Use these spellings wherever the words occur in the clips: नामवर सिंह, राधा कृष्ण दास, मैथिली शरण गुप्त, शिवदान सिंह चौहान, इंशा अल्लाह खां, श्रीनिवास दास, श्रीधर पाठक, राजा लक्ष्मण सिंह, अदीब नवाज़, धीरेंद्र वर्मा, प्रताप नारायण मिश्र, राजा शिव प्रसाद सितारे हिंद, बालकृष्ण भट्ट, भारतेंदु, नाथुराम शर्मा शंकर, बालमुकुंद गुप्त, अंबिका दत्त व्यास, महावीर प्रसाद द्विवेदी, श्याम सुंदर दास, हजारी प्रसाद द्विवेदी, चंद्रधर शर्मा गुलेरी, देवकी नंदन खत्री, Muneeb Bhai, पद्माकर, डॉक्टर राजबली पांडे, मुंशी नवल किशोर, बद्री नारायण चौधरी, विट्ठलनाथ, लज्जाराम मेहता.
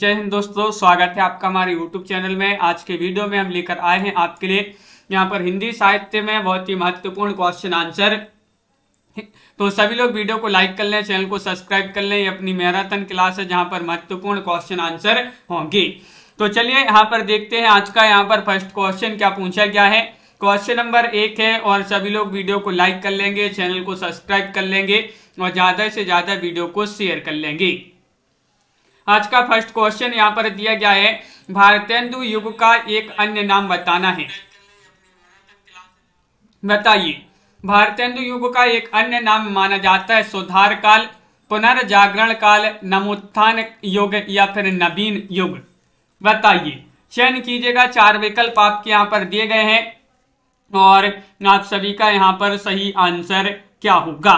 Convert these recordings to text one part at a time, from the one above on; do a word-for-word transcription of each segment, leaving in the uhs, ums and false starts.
जय हिंद दोस्तों, स्वागत है आपका हमारे यूट्यूब चैनल में। आज के वीडियो में हम लेकर आए हैं आपके लिए यहाँ पर हिंदी साहित्य में बहुत ही महत्वपूर्ण क्वेश्चन आंसर। तो सभी लोग वीडियो को लाइक कर लें, चैनल को सब्सक्राइब कर लें। ये अपनी मैराथन क्लास है जहाँ पर महत्वपूर्ण क्वेश्चन आंसर होंगे। तो चलिए यहाँ पर देखते हैं आज का यहाँ पर फर्स्ट क्वेश्चन क्या पूछा गया है। क्वेश्चन नंबर एक है और सभी लोग वीडियो को लाइक कर लेंगे, चैनल को सब्सक्राइब कर लेंगे और ज़्यादा से ज़्यादा वीडियो को शेयर कर लेंगे। आज का फर्स्ट क्वेश्चन यहाँ पर दिया गया है, भारतेंदु युग का एक अन्य नाम बताना है। बताइए, भारतेंदु युग का एक अन्य नाम माना जाता है सुधार काल, पुनर्जागरण काल, नमोत्थान युग या फिर नवीन युग। बताइए, चयन कीजिएगा। चार विकल्प आपके यहाँ पर दिए गए हैं और आप सभी का यहाँ पर सही आंसर क्या होगा।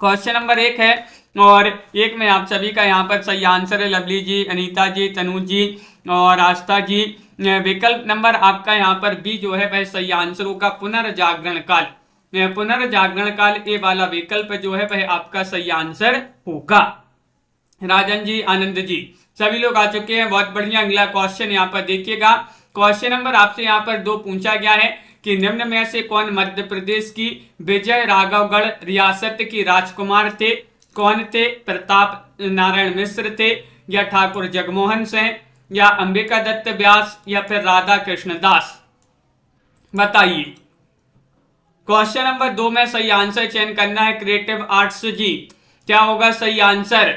क्वेश्चन नंबर एक है और एक में आप सभी का यहाँ पर सही आंसर है लवली जी, अनीता जी, तनु जी और आस्था जी। विकल्प नंबर आपका यहाँ पर बी जो है वह सही आंसर होगा, पुनर्जागरण काल। पुनर्जागरण काल ए वाला विकल्प जो है वह आपका सही आंसर होगा। राजन जी, आनंद जी, सभी लोग आ चुके हैं, बहुत बढ़िया। अगला क्वेश्चन यहाँ पर देखिएगा। क्वेश्चन नंबर आपसे यहाँ पर दो पूछा गया है कि निम्न में से कौन मध्य प्रदेश की विजय राघवगढ़ रियासत की राजकुमार थे? कौन थे? प्रताप नारायण मिश्र थे या ठाकुर जगमोहन सिंह या अंबिका दत्त व्यास या फिर राधा कृष्ण दास? बताइए। क्वेश्चन नंबर दो में सही आंसर चयन करना है। क्रिएटिव आर्ट्स जी, क्या होगा सही आंसर?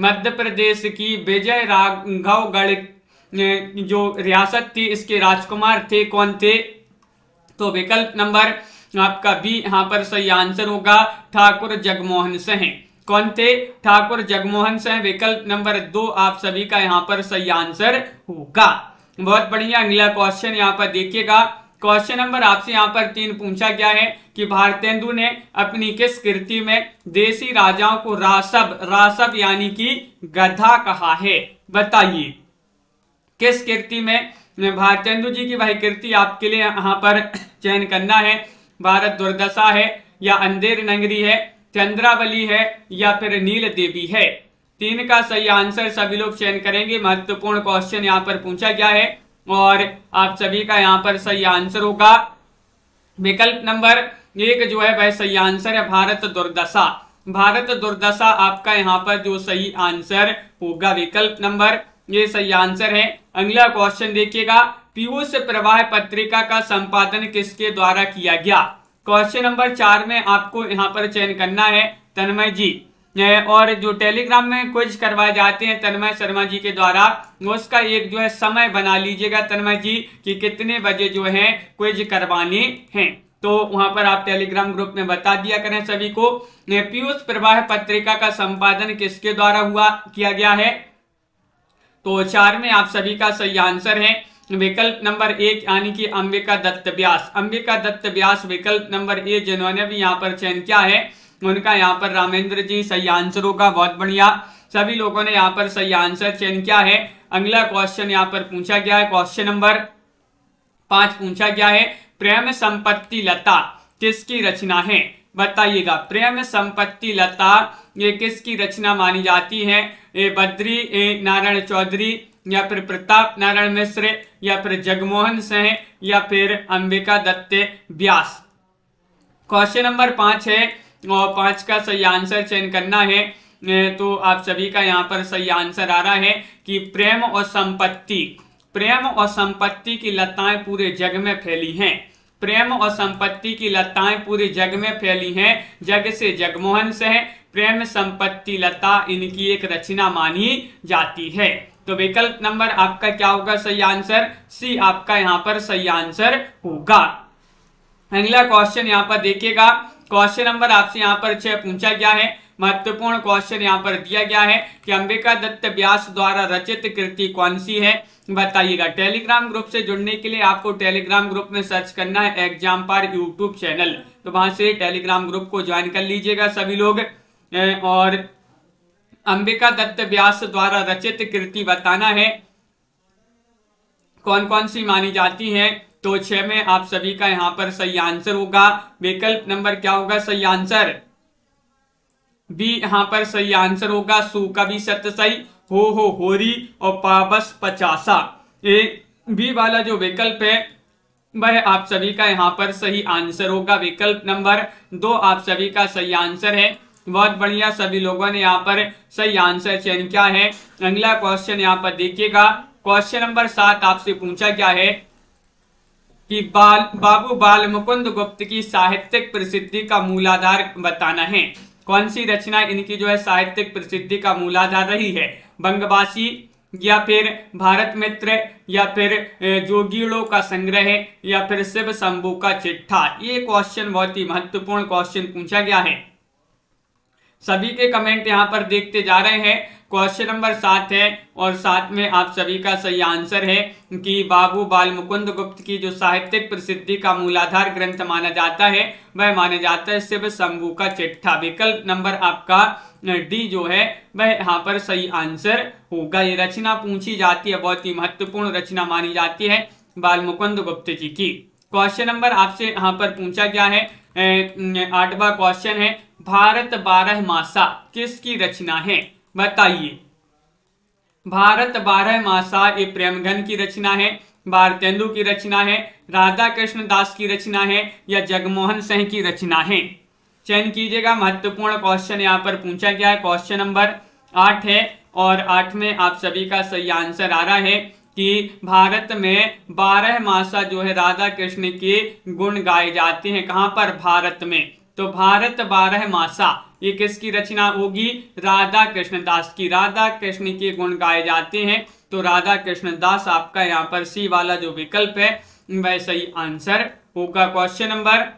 मध्य प्रदेश की विजय राघवगढ़ जो रियासत थी इसके राजकुमार थे, कौन थे? तो विकल्प नंबर आपका बी यहाँ पर सही आंसर होगा, ठाकुर जगमोहन सिंह। कौन थे? ठाकुर जगमोहन सिंह। विकल्प नंबर दो आप सभी का यहाँ पर सही आंसर होगा। बहुत बढ़िया। अगला क्वेश्चन यहाँ पर देखिएगा। क्वेश्चन नंबर आपसे यहाँ पर तीन पूछा गया है कि भारतेंदु ने अपनी किस कृति में देसी राजाओं को रासब रासब यानी कि गधा कहा है? बताइए, किस कृति में? भारतेंदु जी की वही कृति आपके लिए यहाँ पर चयन करना है। भारत दुर्दशा है या अंधेर नगरी है, चंद्रावली है या फिर नील देवी है? तीन का सही आंसर सभी लोग चयन करेंगे। महत्वपूर्ण क्वेश्चन यहाँ पर पूछा गया है और आप सभी का यहाँ पर सही आंसर होगा। विकल्प नंबर एक जो है वह सही आंसर है, भारत दुर्दशा। भारत दुर्दशा आपका यहाँ पर जो सही आंसर होगा, विकल्प नंबर ये सही आंसर है। अगला क्वेश्चन देखिएगा, पीयूष प्रवाह पत्रिका का संपादन किसके द्वारा किया गया? क्वेश्चन नंबर चार में आपको यहाँ पर चयन करना है, तन्मय जी। और जो टेलीग्राम में क्विज करवाए जाते हैं तन्मय शर्मा जी के द्वारा, उसका एक जो है समय बना लीजिएगा तन्मय जी कि कितने बजे जो है क्विज करवाने हैं, तो वहाँ पर आप टेलीग्राम ग्रुप में बता दिया करें सभी को। पीयूष प्रवाह पत्रिका का संपादन किसके द्वारा हुआ किया गया है? तो चार में आप सभी का सही आंसर है। विकल्प नंबर एक यानी कि अंबिका दत्त व्यास। अंबिका दत्त व्यास विकल्प नंबर ए, जिन्होंने भी यहाँ पर चयन किया है उनका यहाँ पर रामेंद्र जी सही आंसर होगा। बहुत बढ़िया, सभी लोगों ने यहाँ पर सही आंसर चयन किया है। अगला क्वेश्चन यहाँ पर पूछा गया है, क्वेश्चन नंबर पांच पूछा गया है, प्रेम संपत्ति लता किसकी रचना है? बताइएगा। प्रेम संपत्ति लता ये किसकी रचना मानी जाती है? ये बद्री नारायण चौधरी या फिर प्रताप नारायण मिश्र या फिर जगमोहन सिंह या फिर अंबिका दत्त व्यास? क्वेश्चन नंबर पाँच है और पाँच का सही आंसर चयन करना है, तो आप सभी का यहाँ पर सही आंसर आ रहा है कि प्रेम और संपत्ति। प्रेम और संपत्ति की लताएं पूरे जग में फैली हैं। प्रेम और संपत्ति की लताएं पूरे जग में फैली हैं, जग से जगमोहन सिंह। प्रेम संपत्ति लता इनकी एक रचना मानी जाती है। तो विकल्प नंबर आपका क्या होगा सही आंसर? सी आपका यहाँ पर सही आंसर होगा। अगला क्वेश्चन यहाँ पर देखिएगा। क्वेश्चन नंबर आपसे यहाँ पर छह पूछा गया है। महत्वपूर्ण क्वेश्चन यहाँ पर दिया गया है कि अंबिका दत्त व्यास द्वारा रचित कृति कौन सी है? बताइएगा। टेलीग्राम ग्रुप से जुड़ने के लिए आपको टेलीग्राम ग्रुप में सर्च करना है एग्जाम पर यूट्यूब चैनल, तो वहां से टेलीग्राम ग्रुप को ज्वाइन कर लीजिएगा सभी लोग। और अंबिका दत्त व्यास द्वारा रचित कृति बताना है, कौन कौन सी मानी जाती है? तो छह में आप सभी का यहाँ पर सही आंसर होगा। विकल्प नंबर क्या होगा सही आंसर? भी यहाँ पर सही आंसर होगा। सु का भी सत्य सही, हो हो होरी और पाबस पचासा, ये बी वाला जो विकल्प है वह आप सभी का यहाँ पर सही आंसर होगा। विकल्प नंबर दो आप सभी का सही आंसर है। बहुत बढ़िया, सभी लोगों ने यहाँ पर सही आंसर चयन किया है। अगला क्वेश्चन यहाँ पर देखिएगा, क्वेश्चन नंबर सात आपसे पूछा गया है कि बाल बाबू बालमुकुंद गुप्त की साहित्यिक प्रसिद्धि का मूलाधार बताना है। कौन सी रचना इनकी जो है साहित्यिक प्रसिद्धि का मूलाधार रही है? बंगवासी या फिर भारत मित्र या फिर जोगिड़ों का संग्रह या फिर शिव शंभू का चिट्ठा। ये क्वेश्चन बहुत ही महत्वपूर्ण क्वेश्चन पूछा गया है। सभी के कमेंट यहाँ पर देखते जा रहे हैं। क्वेश्चन नंबर सात है और सात में आप सभी का सही आंसर है कि बाबू बालमुकुंद गुप्त की जो साहित्यिक प्रसिद्धि का मूलाधार ग्रंथ माना जाता है वह माना जाता है शिव शंभू का चिट्ठा। विकल्प नंबर आपका डी जो है वह यहाँ पर सही आंसर होगा। ये रचना पूछी जाती है, बहुत ही महत्वपूर्ण रचना मानी जाती है बालमुकुंद गुप्त जी की। क्वेश्चन नंबर आपसे यहाँ पर पूछा गया है, आठवां क्वेश्चन है, भारत बारह मासा किसकी रचना है? बताइए। भारत बारह मासा ये प्रेमघन की रचना है, भारतेंदु की रचना है, राधा कृष्ण दास की रचना है या जगमोहन सिंह की रचना है? चयन कीजिएगा, महत्वपूर्ण क्वेश्चन यहाँ पर पूछा गया है। क्वेश्चन नंबर आठ है और आठ में आप सभी का सही आंसर आ रहा है कि भारत में बारह मासा जो है राधा कृष्ण के गुण गाए जाते हैं। कहाँ पर? भारत में। तो भारत बारह मासा ये किसकी रचना होगी? राधा कृष्ण दास की। राधा कृष्ण के गुण गाए जाते हैं तो राधा कृष्ण दास आपका यहाँ पर सी वाला जो विकल्प है वह सही आंसर होगा। क्वेश्चन नंबर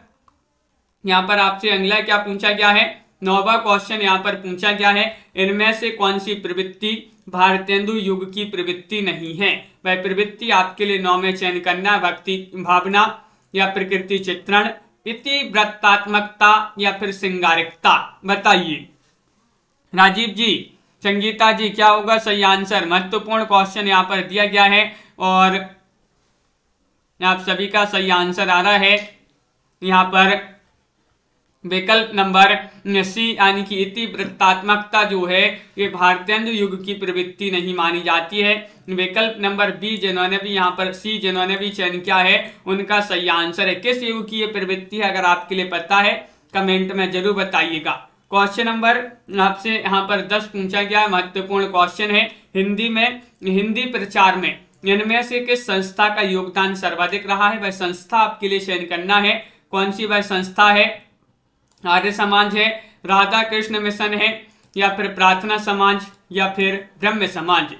यहाँ पर आपसे अगला क्या पूछा गया है? नौवां क्वेश्चन यहाँ पर पूछा गया है, इनमें से कौन सी प्रवृत्ति भारतेंदु युग की प्रवृत्ति नहीं है? वह प्रवृत्ति आपके लिए नौ में चयन करना, भक्ति भावना या प्रकृति चित्रण, इतिवृत्तात्मकता या फिर सिंगारिकता? बताइए। राजीव जी, संगीता जी, क्या होगा सही आंसर? महत्वपूर्ण क्वेश्चन यहाँ पर दिया गया है और आप सभी का सही आंसर आ रहा है यहाँ पर विकल्प नंबर सी, यानी कि इतिवृत्तात्मकता जो है ये भारतेंदु युग की प्रवृत्ति नहीं मानी जाती है। विकल्प नंबर बी जिन्होंने भी यहाँ पर सी जिन्होंने भी चयन किया है उनका सही आंसर है। किस युग की ये प्रवृत्ति है अगर आपके लिए पता है कमेंट में जरूर बताइएगा। क्वेश्चन नंबर आपसे यहाँ पर दस पूछा गया है, महत्वपूर्ण क्वेश्चन है, हिंदी में हिंदी प्रचार में इनमें से किस संस्था का योगदान सर्वाधिक रहा है? वह संस्था आपके लिए चयन करना है। कौन सी वह संस्था है? आर्य समाज है, राधा कृष्ण मिशन है या फिर प्रार्थना समाज या फिर ब्रह्म समाज?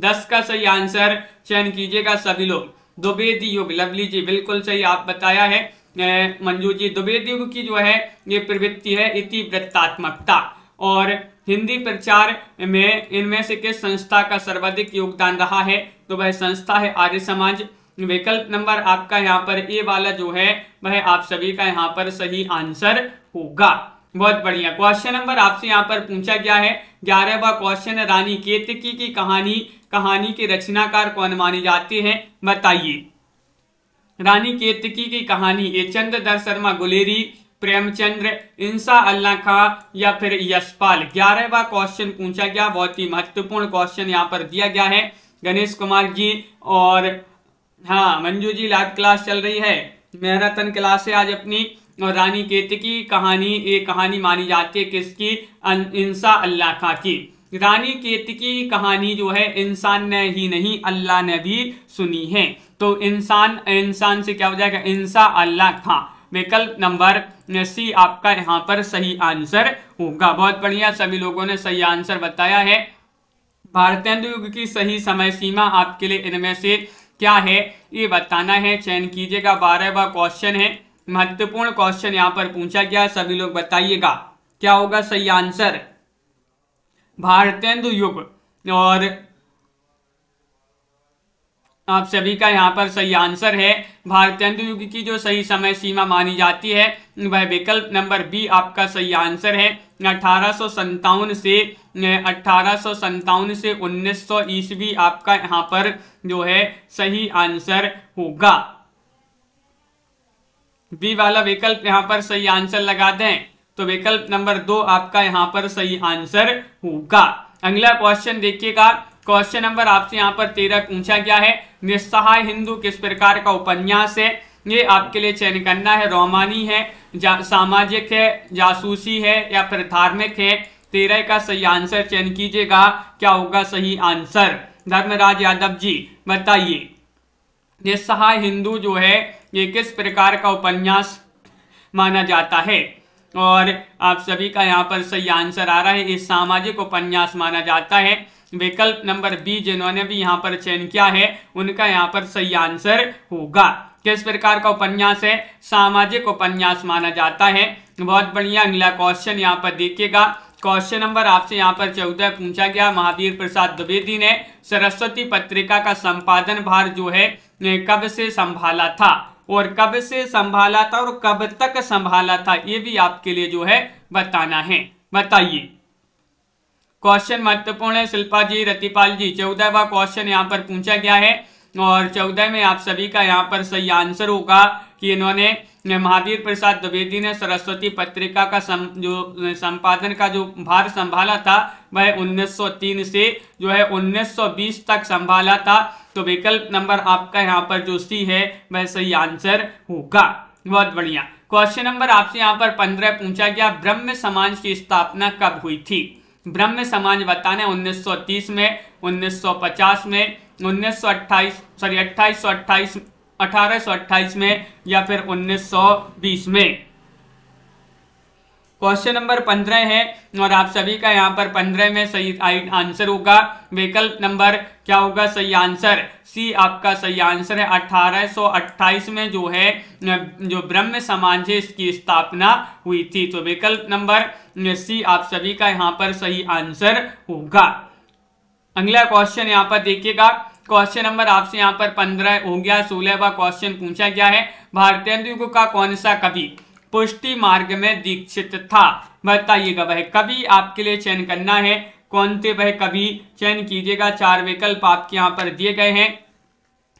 दस का सही आंसर चयन कीजिएगा सभी लोग। द्विवेदी युग, लवली जी बिल्कुल सही आप बताया है। मंजू जी, द्विवेदी युग की जो है ये प्रवृत्ति है इतिवृत्तात्मकता। और हिंदी प्रचार में इनमें से किस संस्था का सर्वाधिक योगदान रहा है? तो वह संस्था है आर्य समाज। विकल्प नंबर आपका यहाँ पर ए वाला जो है वह आप सभी का यहाँ पर सही आंसर होगा। बहुत बढ़िया। क्वेश्चन नंबर आपसे यहाँ पर पूछा गया है, ग्यारहवां क्वेश्चन, रानी केतकी की कहानी कहानी के रचनाकार कौन माने जाते हैं? बताइए। रानी केतकी की कहानी ये चंद्रधर शर्मा गुलेरी, प्रेमचंद्र, इंशा अल्लाह खां या फिर यशपाल? ग्यारहवां क्वेश्चन पूछा गया, बहुत ही महत्वपूर्ण क्वेश्चन यहाँ पर दिया गया है। गणेश कुमार जी और हाँ मंजू जी, लाइव क्लास चल रही है, मैराथन क्लास है आज अपनी। और रानी केतकी कहानी ये कहानी मानी जाती है किसकी? इंशा अल्लाह खां की। रानी केतकी कहानी जो है इंसान ने ही नहीं अल्लाह ने भी सुनी है, तो इंसान इंसान से क्या हो जाएगा? इंशा अल्लाह खां। विकल्प नंबर सी आपका यहाँ पर सही आंसर होगा। बहुत बढ़िया, सभी लोगों ने सही आंसर बताया है। भारतेंदु युग की सही समय सीमा आपके लिए इनमें से क्या है ये बताना है। चयन कीजिएगा, बारहवां क्वेश्चन है, महत्वपूर्ण क्वेश्चन यहाँ पर पूछा गया, सभी लोग बताइएगा क्या होगा सही आंसर? भारतेंदु युग और आप सभी का यहाँ पर सही आंसर है। भारतेंदु युग की जो सही समय सीमा मानी जाती है वह विकल्प नंबर बी आपका सही आंसर है। अठारह सौ संतावन से अठारह सौ संतावन से उन्नीस सौ ईस्वी आपका यहाँ पर जो है सही आंसर होगा। बी वाला विकल्प यहाँ पर सही आंसर लगा दें। तो विकल्प नंबर दो आपका यहाँ पर सही आंसर होगा। अगला क्वेश्चन देखिएगा, क्वेश्चन नंबर आपसे यहाँ पर तेरह पूछा गया है, निस्सहाय हिंदू किस प्रकार का उपन्यास है? ये आपके लिए चयन करना है, रोमानी है, जा, सामाजिक है, जासूसी है या फिर धार्मिक है। तेरह का सही आंसर चयन कीजिएगा, क्या होगा सही आंसर? धर्मराज यादव जी बताइए, निस्सहाय हिंदू जो है ये किस प्रकार का उपन्यास माना जाता है? और आप सभी का यहाँ पर सही आंसर आ रहा है, ये सामाजिक उपन्यास माना जाता है। विकल्प नंबर बी जिन्होंने भी यहाँ पर चयन किया है उनका यहाँ पर सही आंसर होगा। किस प्रकार का उपन्यास है? सामाजिक उपन्यास माना जाता है। बहुत बढ़िया। अगला क्वेश्चन यहाँ पर देखिएगा, क्वेश्चन नंबर आपसे यहाँ पर चौदह पूछा गया, महावीर प्रसाद द्विवेदी ने सरस्वती पत्रिका का संपादन भार जो है कब से संभाला था? और कब से संभाला था और कब तक संभाला था, ये भी आपके लिए जो है बताना है। बताइए, क्वेश्चन महत्वपूर्ण है। शिल्पा जी, रतिपाल जी, चौदहवा क्वेश्चन यहाँ पर पूछा गया है और चौदह में आप सभी का यहाँ पर सही आंसर होगा कि इन्होंने महावीर प्रसाद द्विवेदी ने सरस्वती पत्रिका का सम, जो संपादन का जो भार संभाला था वह उन्नीस सौ तीन से जो है उन्नीस सौ बीस तक संभाला था। तो विकल्प नंबर आपका यहाँ पर जो सी है वह सही आंसर होगा। बहुत बढ़िया। क्वेश्चन नंबर आपसे यहाँ पर पंद्रह पूछा गया, ब्रह्म समाज की स्थापना कब हुई थी? ब्रह्म समाज बताने उन्नीस सौ तीस में, उन्नीस सौ पचास में, उन्नीस सौ अट्ठाईस सॉरी अट्ठाईस सौ अट्ठाईस, अठारह सौ अट्ठाईस में या फिर उन्नीस सौ बीस में। क्वेश्चन नंबर पंद्रह है और आप सभी का यहाँ पर पंद्रह में सही आंसर होगा। विकल्प नंबर क्या होगा सही आंसर? सी आपका सही आंसर है। अठारह सौ अट्ठाईस में जो है जो ब्रह्म समाज है इसकी स्थापना हुई थी। तो विकल्प नंबर सी आप सभी का यहाँ पर सही आंसर होगा। अगला क्वेश्चन यहाँ पर देखिएगा, क्वेश्चन नंबर आपसे यहाँ पर पंद्रह हो गया। सोलहवा क्वेश्चन पूछा गया है, भारतेंदु का कौन सा कवि पुष्टि मार्ग में दीक्षित था? बताइएगा वह कवि, आपके लिए चयन करना है, कौन थे वह कवि चयन कीजिएगा। चार विकल्प आपके यहाँ पर दिए गए हैं।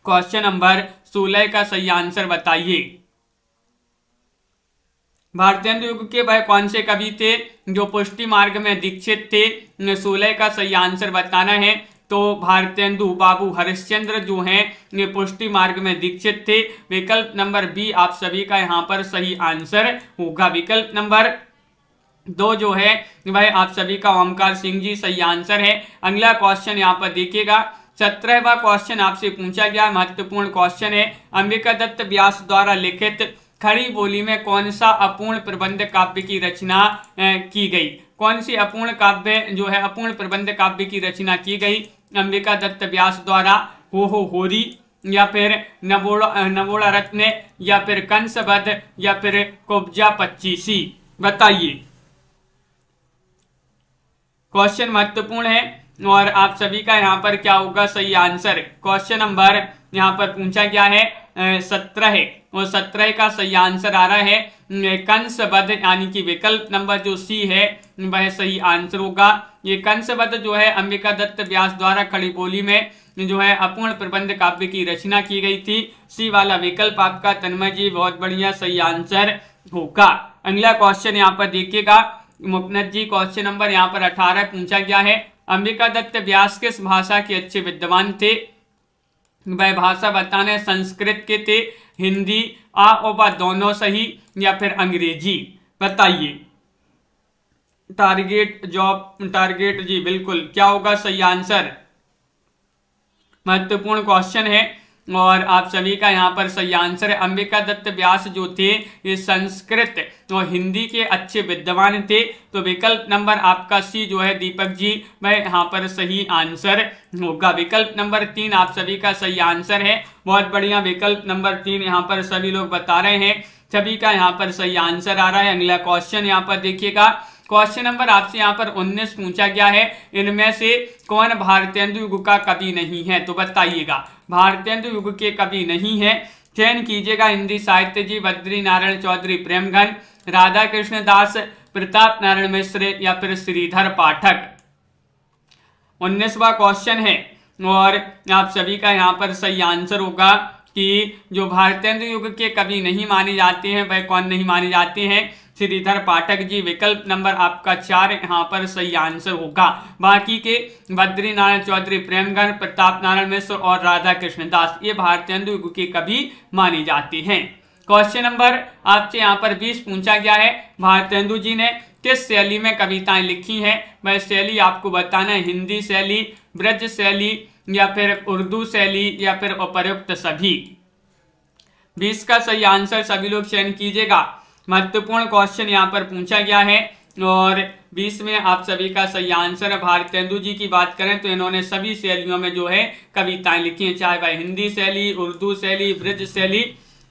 क्वेश्चन नंबर सोलह का सही आंसर बताइए, भारतेंदु युग के वह कौन से कवि थे जो पुष्टि मार्ग में दीक्षित थे? सोलह का सही आंसर बताना है। तो भारतेंदु बाबू हरिश्चंद्र जो हैं ये पुष्टि मार्ग में दीक्षित थे। विकल्प नंबर बी आप सभी का यहाँ पर सही आंसर होगा। विकल्प नंबर दो जो है वह आप सभी का ओमकार सिंह जी सही आंसर है। अगला क्वेश्चन यहाँ पर देखिएगा, सत्रहवा क्वेश्चन आपसे पूछा गया, महत्वपूर्ण क्वेश्चन है, अंबिका दत्त व्यास द्वारा लिखित खड़ी बोली में कौन सा अपूर्ण प्रबंध काव्य की रचना की गई? कौन सी अपूर्ण काव्य जो है अपूर्ण प्रबंध काव्य की रचना की गई अंबिका दत्त व्यास द्वारा? हो हो होरी या फिर नवोड़ा नवोड़ा रत्न या फिर कंसवध या फिर कुब्जा पच्चीसी? बताइए। क्वेश्चन महत्वपूर्ण है और आप सभी का यहाँ पर क्या होगा सही आंसर? क्वेश्चन नंबर यहाँ पर पूछा गया है सत्रह और सत्रह का सही आंसर आ रहा है कंसवध, यानी कि विकल्प नंबर जो सी है वह सही आंसर होगा। ये कंसवध जो है अंबिका दत्त व्यास द्वारा खड़ी बोली में जो है अपूर्ण प्रबंध काव्य की रचना की गई थी। सी वाला विकल्प आपका तन्मय जी बहुत बढ़िया सही आंसर होगा। अगला क्वेश्चन यहाँ पर देखिएगा, मुकनद जी, क्वेश्चन नंबर यहाँ पर अठारह पूछा गया है, अंबिका दत्त व्यास किस भाषा के अच्छे विद्वान थे? वह भाषा बताने संस्कृत के थे, हिंदी आ और बा दोनों सही या फिर अंग्रेजी? बताइए। टारगेट जॉब टारगेट जी बिल्कुल, क्या होगा सही आंसर? महत्वपूर्ण क्वेश्चन है और आप सभी का यहाँ पर सही आंसर है। अंबिका दत्त व्यास जो थे ये संस्कृत और हिंदी के अच्छे विद्वान थे। तो विकल्प नंबर आपका सी जो है दीपक जी वह यहाँ पर सही आंसर होगा। विकल्प नंबर तीन आप सभी का सही आंसर है। बहुत बढ़िया, विकल्प नंबर तीन यहाँ पर सभी लोग बता रहे हैं, सभी का यहाँ पर सही आंसर आ रहा है। अगला क्वेश्चन यहाँ पर देखिएगा, क्वेश्चन नंबर आपसे यहाँ पर उन्नीस पूछा गया है, इनमें से कौन भारतेंदु युग का कवि नहीं है? तो बताइएगा, भारतेंदु युग के कवि नहीं है, चयन कीजिएगा। हिंदी साहित्य जी बद्री नारायण चौधरी प्रेमघन, राधा कृष्ण दास, प्रताप नारायण मिश्र या फिर श्रीधर पाठक? उन्नीसवा क्वेश्चन है और आप सभी का यहाँ पर सही आंसर होगा कि जो भारतेंदु युग के कवि नहीं माने जाते हैं वह कौन नहीं माने जाते हैं? श्रीधर पाठक जी, विकल्प नंबर आपका चार यहाँ पर सही आंसर होगा। बाकी के बद्री नारायण चौधरी, प्रेमगन, प्रताप नारायण मिश्र और राधा कृष्ण दास ये भारतेंदु के कवि माने जाते हैं। क्वेश्चन नंबर आपसे यहाँ पर बीस पूछा गया है, भारतेंदु जी ने किस शैली में कविताएं लिखी हैं? वह शैली आपको बताना है, हिंदी शैली, ब्रज शैली या फिर उर्दू शैली या फिर उपरोक्त सभी। बीस का सही आंसर सभी लोग चयन कीजिएगा, महत्वपूर्ण क्वेश्चन यहाँ पर पूछा गया है और बीस में आप सभी का सही आंसर। भारतेंदु जी की बात करें तो इन्होंने सभी शैलियों में जो है कविताएं लिखी हैं, चाहे वह हिंदी शैली, उर्दू शैली, ब्रज शैली,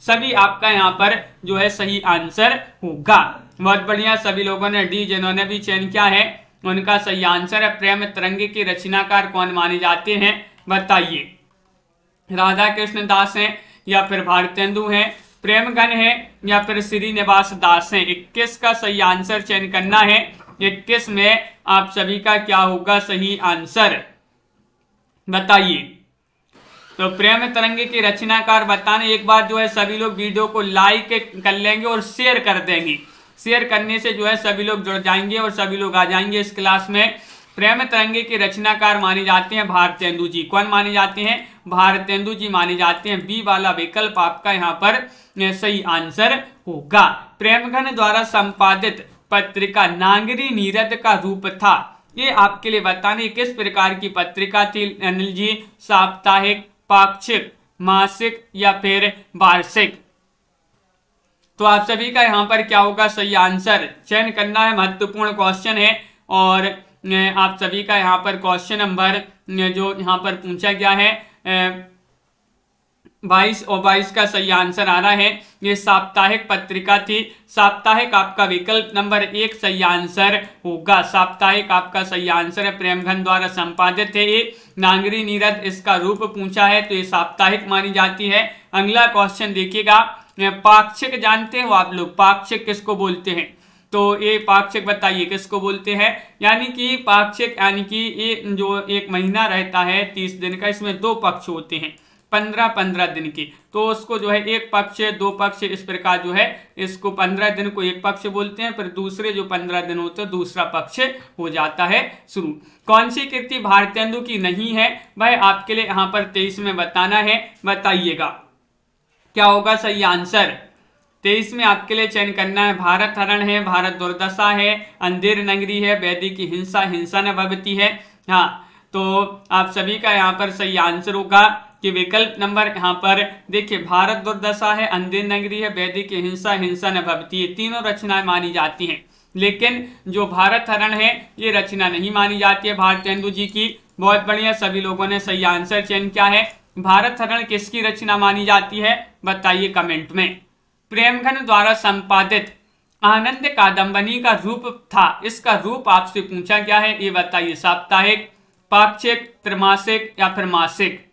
सभी आपका यहाँ पर जो है सही आंसर होगा। बहुत बढ़िया, सभी लोगों ने डी जिन्होंने भी चयन किया है उनका सही आंसर है। प्रेम तरंगे के रचनाकार कौन माने जाते हैं? बताइए, राधा कृष्ण दास हैं या फिर भारतेंदु हैं, प्रेमगन है या फिर श्रीनिवास दास हैं? इक्कीस का सही आंसर चयन करना है, इक्कीस में आप सभी का क्या होगा सही आंसर बताइए। तो प्रेम तरंगे की रचनाकार बताने एक बार जो है सभी लोग वीडियो को लाइक कर लेंगे और शेयर कर देंगे। शेयर करने से जो है सभी लोग जुड़ जाएंगे और सभी लोग आ जाएंगे इस क्लास में। प्रेम तरंगे के रचनाकार माने जाते हैं भारतेंदु जी। कौन माने जाते हैं? भारतेंदु जी माने जाते हैं। बी वाला विकल्प आपका यहाँ पर सही आंसर होगा। प्रेमघन द्वारा संपादित पत्रिका नांगरी नीरद का रूप था, ये आपके लिए बताने किस प्रकार की पत्रिका थी अनिल जी? साप्ताहिक, पाक्षिक, मासिक या फिर वार्षिक? तो आप सभी का यहाँ पर क्या होगा सही आंसर चयन करना है, महत्वपूर्ण क्वेश्चन है। और आप सभी का यहाँ पर क्वेश्चन नंबर जो यहाँ पर पूछा गया है बाईस और बाईस का सही आंसर आ रहा है। ये साप्ताहिक पत्रिका थी, साप्ताहिक आपका विकल्प नंबर एक सही आंसर होगा। साप्ताहिक आपका सही आंसर है। प्रेमघन द्वारा संपादित है ये, नांगरी नीरद इसका रूप पूछा है तो ये साप्ताहिक मानी जाती है। अगला क्वेश्चन देखिएगा, पाक्षिक जानते हो आप लोग? पाक्षिक किसको बोलते हैं? तो ये पाक्षिक बताइए किसको बोलते हैं? यानी कि पाक्षिक यानी कि ये जो एक महीना रहता है तीस दिन का, इसमें दो पक्ष होते हैं पंद्रह पंद्रह दिन की, तो उसको जो है एक पक्ष दो पक्ष इस प्रकार जो है इसको पंद्रह दिन को एक पक्ष बोलते हैं, फिर दूसरे जो पंद्रह दिन होते हैं दूसरा पक्ष हो जाता है शुरू। कौन सी कृति भारतेंदु की नहीं है? वह आपके लिए यहाँ पर तेईस में बताना है, बताइएगा क्या होगा सही आंसर। तेईस में आपके लिए चयन करना है, भारत हरण है, भारत दुर्दशा है, अंधेर नगरी है, वैदी की हिंसा, हिंसा न भवती है। हाँ, तो आप सभी का यहाँ पर सही आंसर होगा कि विकल्प नंबर यहाँ पर देखिए, भारत दुर्दशा है, अंधेर नगरी है, वैदी की हिंसा, हिंसा न भवती है, तीनों रचनाएं मानी जाती हैं। लेकिन जो भारत हरण है ये रचना नहीं मानी जाती है भारतेंदु जी की। बहुत बढ़िया, सभी लोगों ने सही आंसर चयन किया है। भारत हरण किसकी रचना मानी जाती है बताइए कमेंट में। प्रेमघन द्वारा संपादित आनंद कादम्बनी का रूप था, इसका रूप आपसे पूछा गया है, ये बताइए। साप्ताहिक, पाक्षिक, त्रैमासिक या फिर मासिक?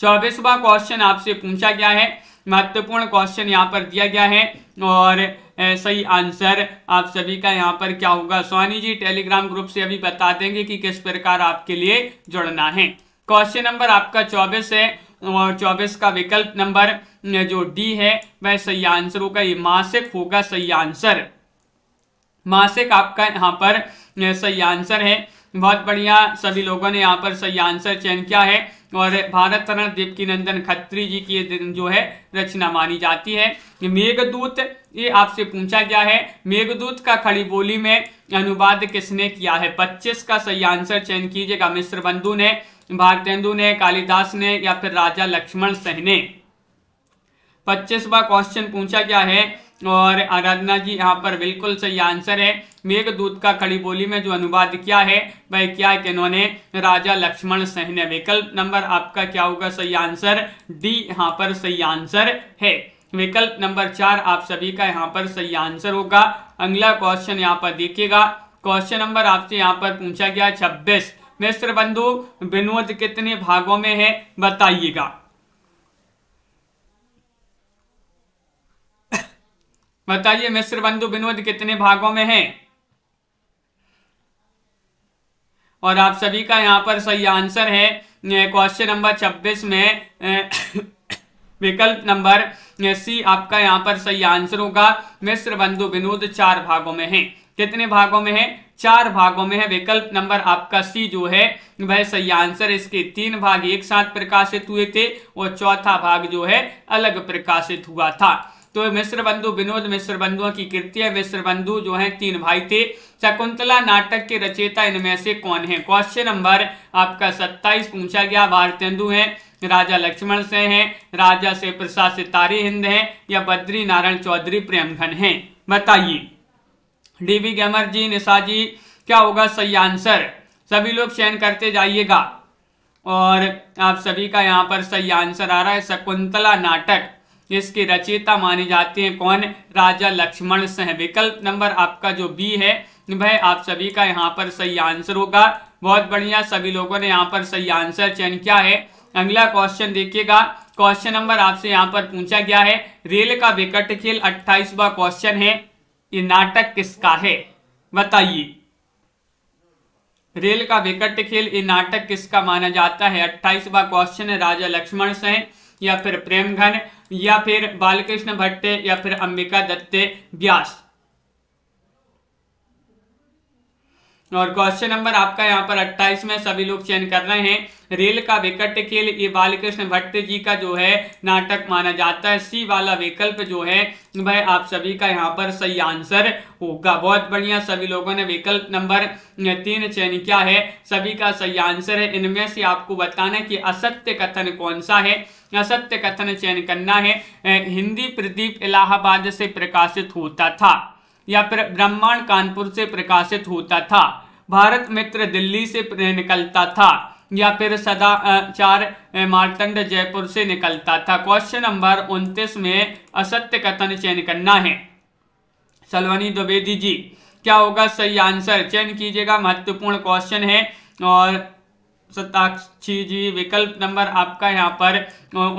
चौबीसवां क्वेश्चन आपसे पूछा गया है, महत्वपूर्ण क्वेश्चन यहाँ पर दिया गया है और सही आंसर आप सभी का यहाँ पर क्या होगा। सोनी जी टेलीग्राम ग्रुप से अभी बता देंगे कि किस प्रकार आपके लिए जुड़ना है। क्वेश्चन नंबर आपका चौबीस है और चौबीस का विकल्प नंबर जो डी है वह सही आंसर होगा। ये मासिक होगा सही आंसर, मासिक आपका यहाँ पर सही आंसर है। बहुत बढ़िया, सभी लोगों ने यहाँ पर सही आंसर चयन किया है। और भारत रत्न देवकी नंदन खत्री जी की ये जो है रचना मानी जाती है। मेघदूत ये आपसे पूछा गया है, मेघदूत का खड़ी बोली में अनुवाद किसने किया है? पच्चीस का सही आंसर चयन कीजिएगा। मिश्र बंधु ने, भारतेंदु ने, कालिदास ने या फिर राजा लक्ष्मण सिंह ने? पच्चीसवां क्वेश्चन पूछा गया है और आराधना जी यहाँ पर बिल्कुल सही आंसर है। मेघदूत का खड़ी बोली में जो अनुवाद किया है वह क्या है कि इन्होंने राजा लक्ष्मण सिंह ने। विकल्प नंबर आपका क्या होगा सही आंसर? डी यहाँ पर सही आंसर है। विकल्प नंबर चार आप सभी का यहाँ पर सही आंसर होगा। अगला क्वेश्चन यहाँ पर देखिएगा, क्वेश्चन नंबर आपसे यहाँ पर पूछा गया छब्बीस, मिश्र बंधु विनोद कितने भागों में है? बताइएगा बताइए मिश्र बंधु विनोद कितने भागों में है? और आप सभी का यहाँ पर सही आंसर है क्वेश्चन नंबर छब्बीस में विकल्प नंबर सी आपका यहाँ पर सही आंसर होगा। मिश्र बंधु विनोद चार भागों में है, कितने भागों में है? चार भागों में है। विकल्प नंबर आपका सी जो है वह सही आंसर। इसके तीन भाग एक साथ प्रकाशित हुए थे और चौथा भाग जो है अलग प्रकाशित हुआ था। तो मिश्र बंधु विनोद मिश्र बंधुओं की कृति है। मिश्र बंधु जो है तीन भाई थे। शकुंतला नाटक के रचयिता इनमें से कौन है? क्वेश्चन नंबर आपका सत्ताईस पूछा गया। भारतेंदु है, राजा लक्ष्मण सिंह है, राजा शिव प्रसाद सितारे हिंद है या बद्री नारायण चौधरी प्रेमघन है? बताइए। डीबी गैमर जी, निशा जी, क्या होगा सही आंसर? सभी लोग चयन करते जाइएगा और आप सभी का यहाँ पर सही आंसर आ रहा है। शकुंतला नाटक इसके रचयिता माने जाते हैं कौन? राजा लक्ष्मण सिंह। विकल्प नंबर आपका जो बी है वह आप सभी का यहाँ पर सही आंसर होगा। बहुत बढ़िया, सभी लोगों ने यहाँ पर सही आंसर चयन किया है। अगला क्वेश्चन देखिएगा। क्वेश्चन नंबर आपसे यहाँ पर पूछा गया है, रेल का विकट खेल अट्ठाईसवां क्वेश्चन है, ये नाटक किसका है? बताइए। रेल का विकट खेल ये नाटक किसका माना जाता है? अट्ठाईसवां क्वेश्चन है। राजा लक्ष्मण सिंह या फिर प्रेमघन या फिर बालकृष्ण भट्ट या फिर अंबिका दत्त व्यास? और क्वेश्चन नंबर आपका यहाँ पर अट्ठाईस में सभी लोग चयन कर रहे हैं। रेल का विकट खेल ये बालकृष्ण भट्ट जी का जो है नाटक माना जाता है। सी वाला विकल्प जो है वह आप सभी का यहाँ पर सही आंसर होगा। बहुत बढ़िया, सभी लोगों ने विकल्प नंबर तीन चयन किया है, सभी का सही आंसर है। इनमें से आपको बताना कि असत्य कथन कौन सा है, असत्य कथन चयन करना है। हिंदी प्रदीप इलाहाबाद से प्रकाशित होता था या फिर ब्रह्मांड कानपुर से प्रकाशित होता था, भारत मित्र दिल्ली से निकलता था या फिर सदाचार मार्तंड जयपुर से निकलता था? क्वेश्चन नंबर उनतीस में असत्य कथन चयन करना है। सलवनी द्विवेदी जी, क्या होगा सही आंसर? चयन कीजिएगा, महत्वपूर्ण क्वेश्चन है। और सताक्षी जी, विकल्प नंबर आपका यहाँ पर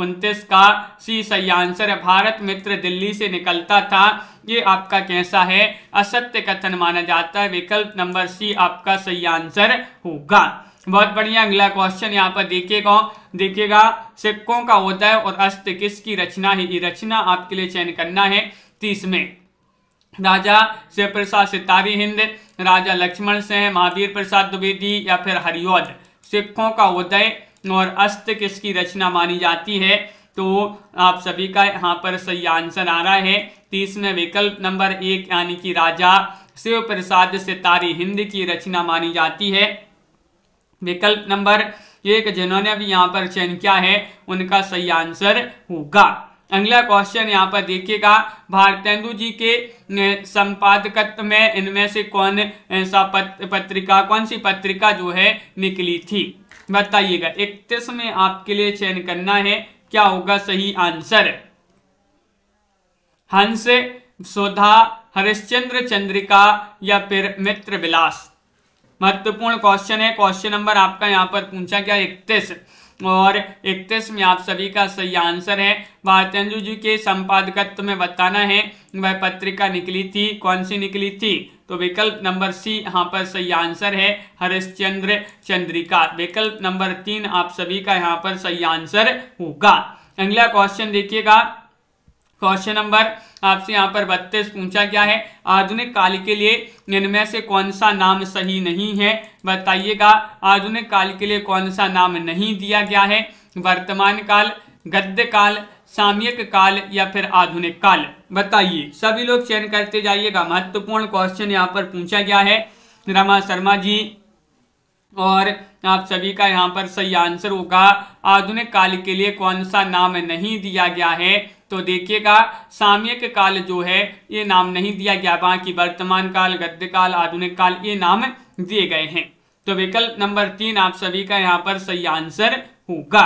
उनतीस का सी सही आंसर है। भारत मित्र दिल्ली से निकलता था, ये आपका कैसा है? असत्य कथन माना जाता है। विकल्प नंबर सी आपका सही आंसर होगा। बहुत बढ़िया, अगला क्वेश्चन यहाँ पर देखिएगा देखिएगा सिक्कों का होता है और अस्त किसकी रचना है? ये रचना आपके लिए चयन करना है। तीस में राजा शिव प्रसाद सितारे हिंद, राजा लक्ष्मण सिंह, महावीर प्रसाद द्विवेदी या फिर हरिऔध? सिक्कों का उदय और अस्त किसकी रचना मानी जाती है? तो आप सभी का यहाँ पर सही आंसर आ रहा है तीस में। विकल्प नंबर एक यानी कि राजा शिव प्रसाद सितारे हिंद की रचना मानी जाती है। विकल्प नंबर एक जिन्होंने अभी यहाँ पर चयन किया है उनका सही आंसर होगा। अगला क्वेश्चन यहाँ पर देखिएगा। भारतेंदु जी के संपादकत्व में इनमें से कौन सा पत्रिका कौन सी पत्रिका जो है निकली थी? बताइएगा। इकतीस में आपके लिए चयन करना है, क्या होगा सही आंसर? हंस, सुधा, हरिश्चंद्र चंद्रिका या फिर मित्र विलास? महत्वपूर्ण क्वेश्चन है। क्वेश्चन नंबर आपका यहाँ पर पूछा गया इकतीस और इकतीस में आप सभी का सही आंसर है। भारतेंदु जी के संपादकत्व में बताना है वह पत्रिका निकली थी, कौन सी निकली थी? तो विकल्प नंबर सी यहाँ पर सही आंसर है, हरिश्चंद्र चंद्रिका। विकल्प नंबर तीन आप सभी का यहाँ पर सही आंसर होगा। अगला क्वेश्चन देखिएगा। क्वेश्चन नंबर आपसे यहाँ पर बत्तीस पूछा गया है। आधुनिक काल के लिए इनमें से कौन सा नाम सही नहीं है? बताइएगा। आधुनिक काल के लिए कौन सा नाम नहीं दिया गया है? वर्तमान काल, गद्य काल, सामयिक काल या फिर आधुनिक काल? बताइए, सभी लोग चयन करते जाइएगा। महत्वपूर्ण क्वेश्चन यहाँ पर पूछा गया है। रमा शर्मा जी, और आप सभी का यहाँ पर सही आंसर होगा। आधुनिक काल के लिए कौन सा नाम नहीं दिया गया है? तो देखिएगा, सामयिक काल जो है ये नाम नहीं दिया गया, बाकी वर्तमान काल, गद्य काल, आधुनिक काल ये नाम दिए गए हैं। तो विकल्प नंबर तीन आप सभी का यहाँ पर सही आंसर होगा।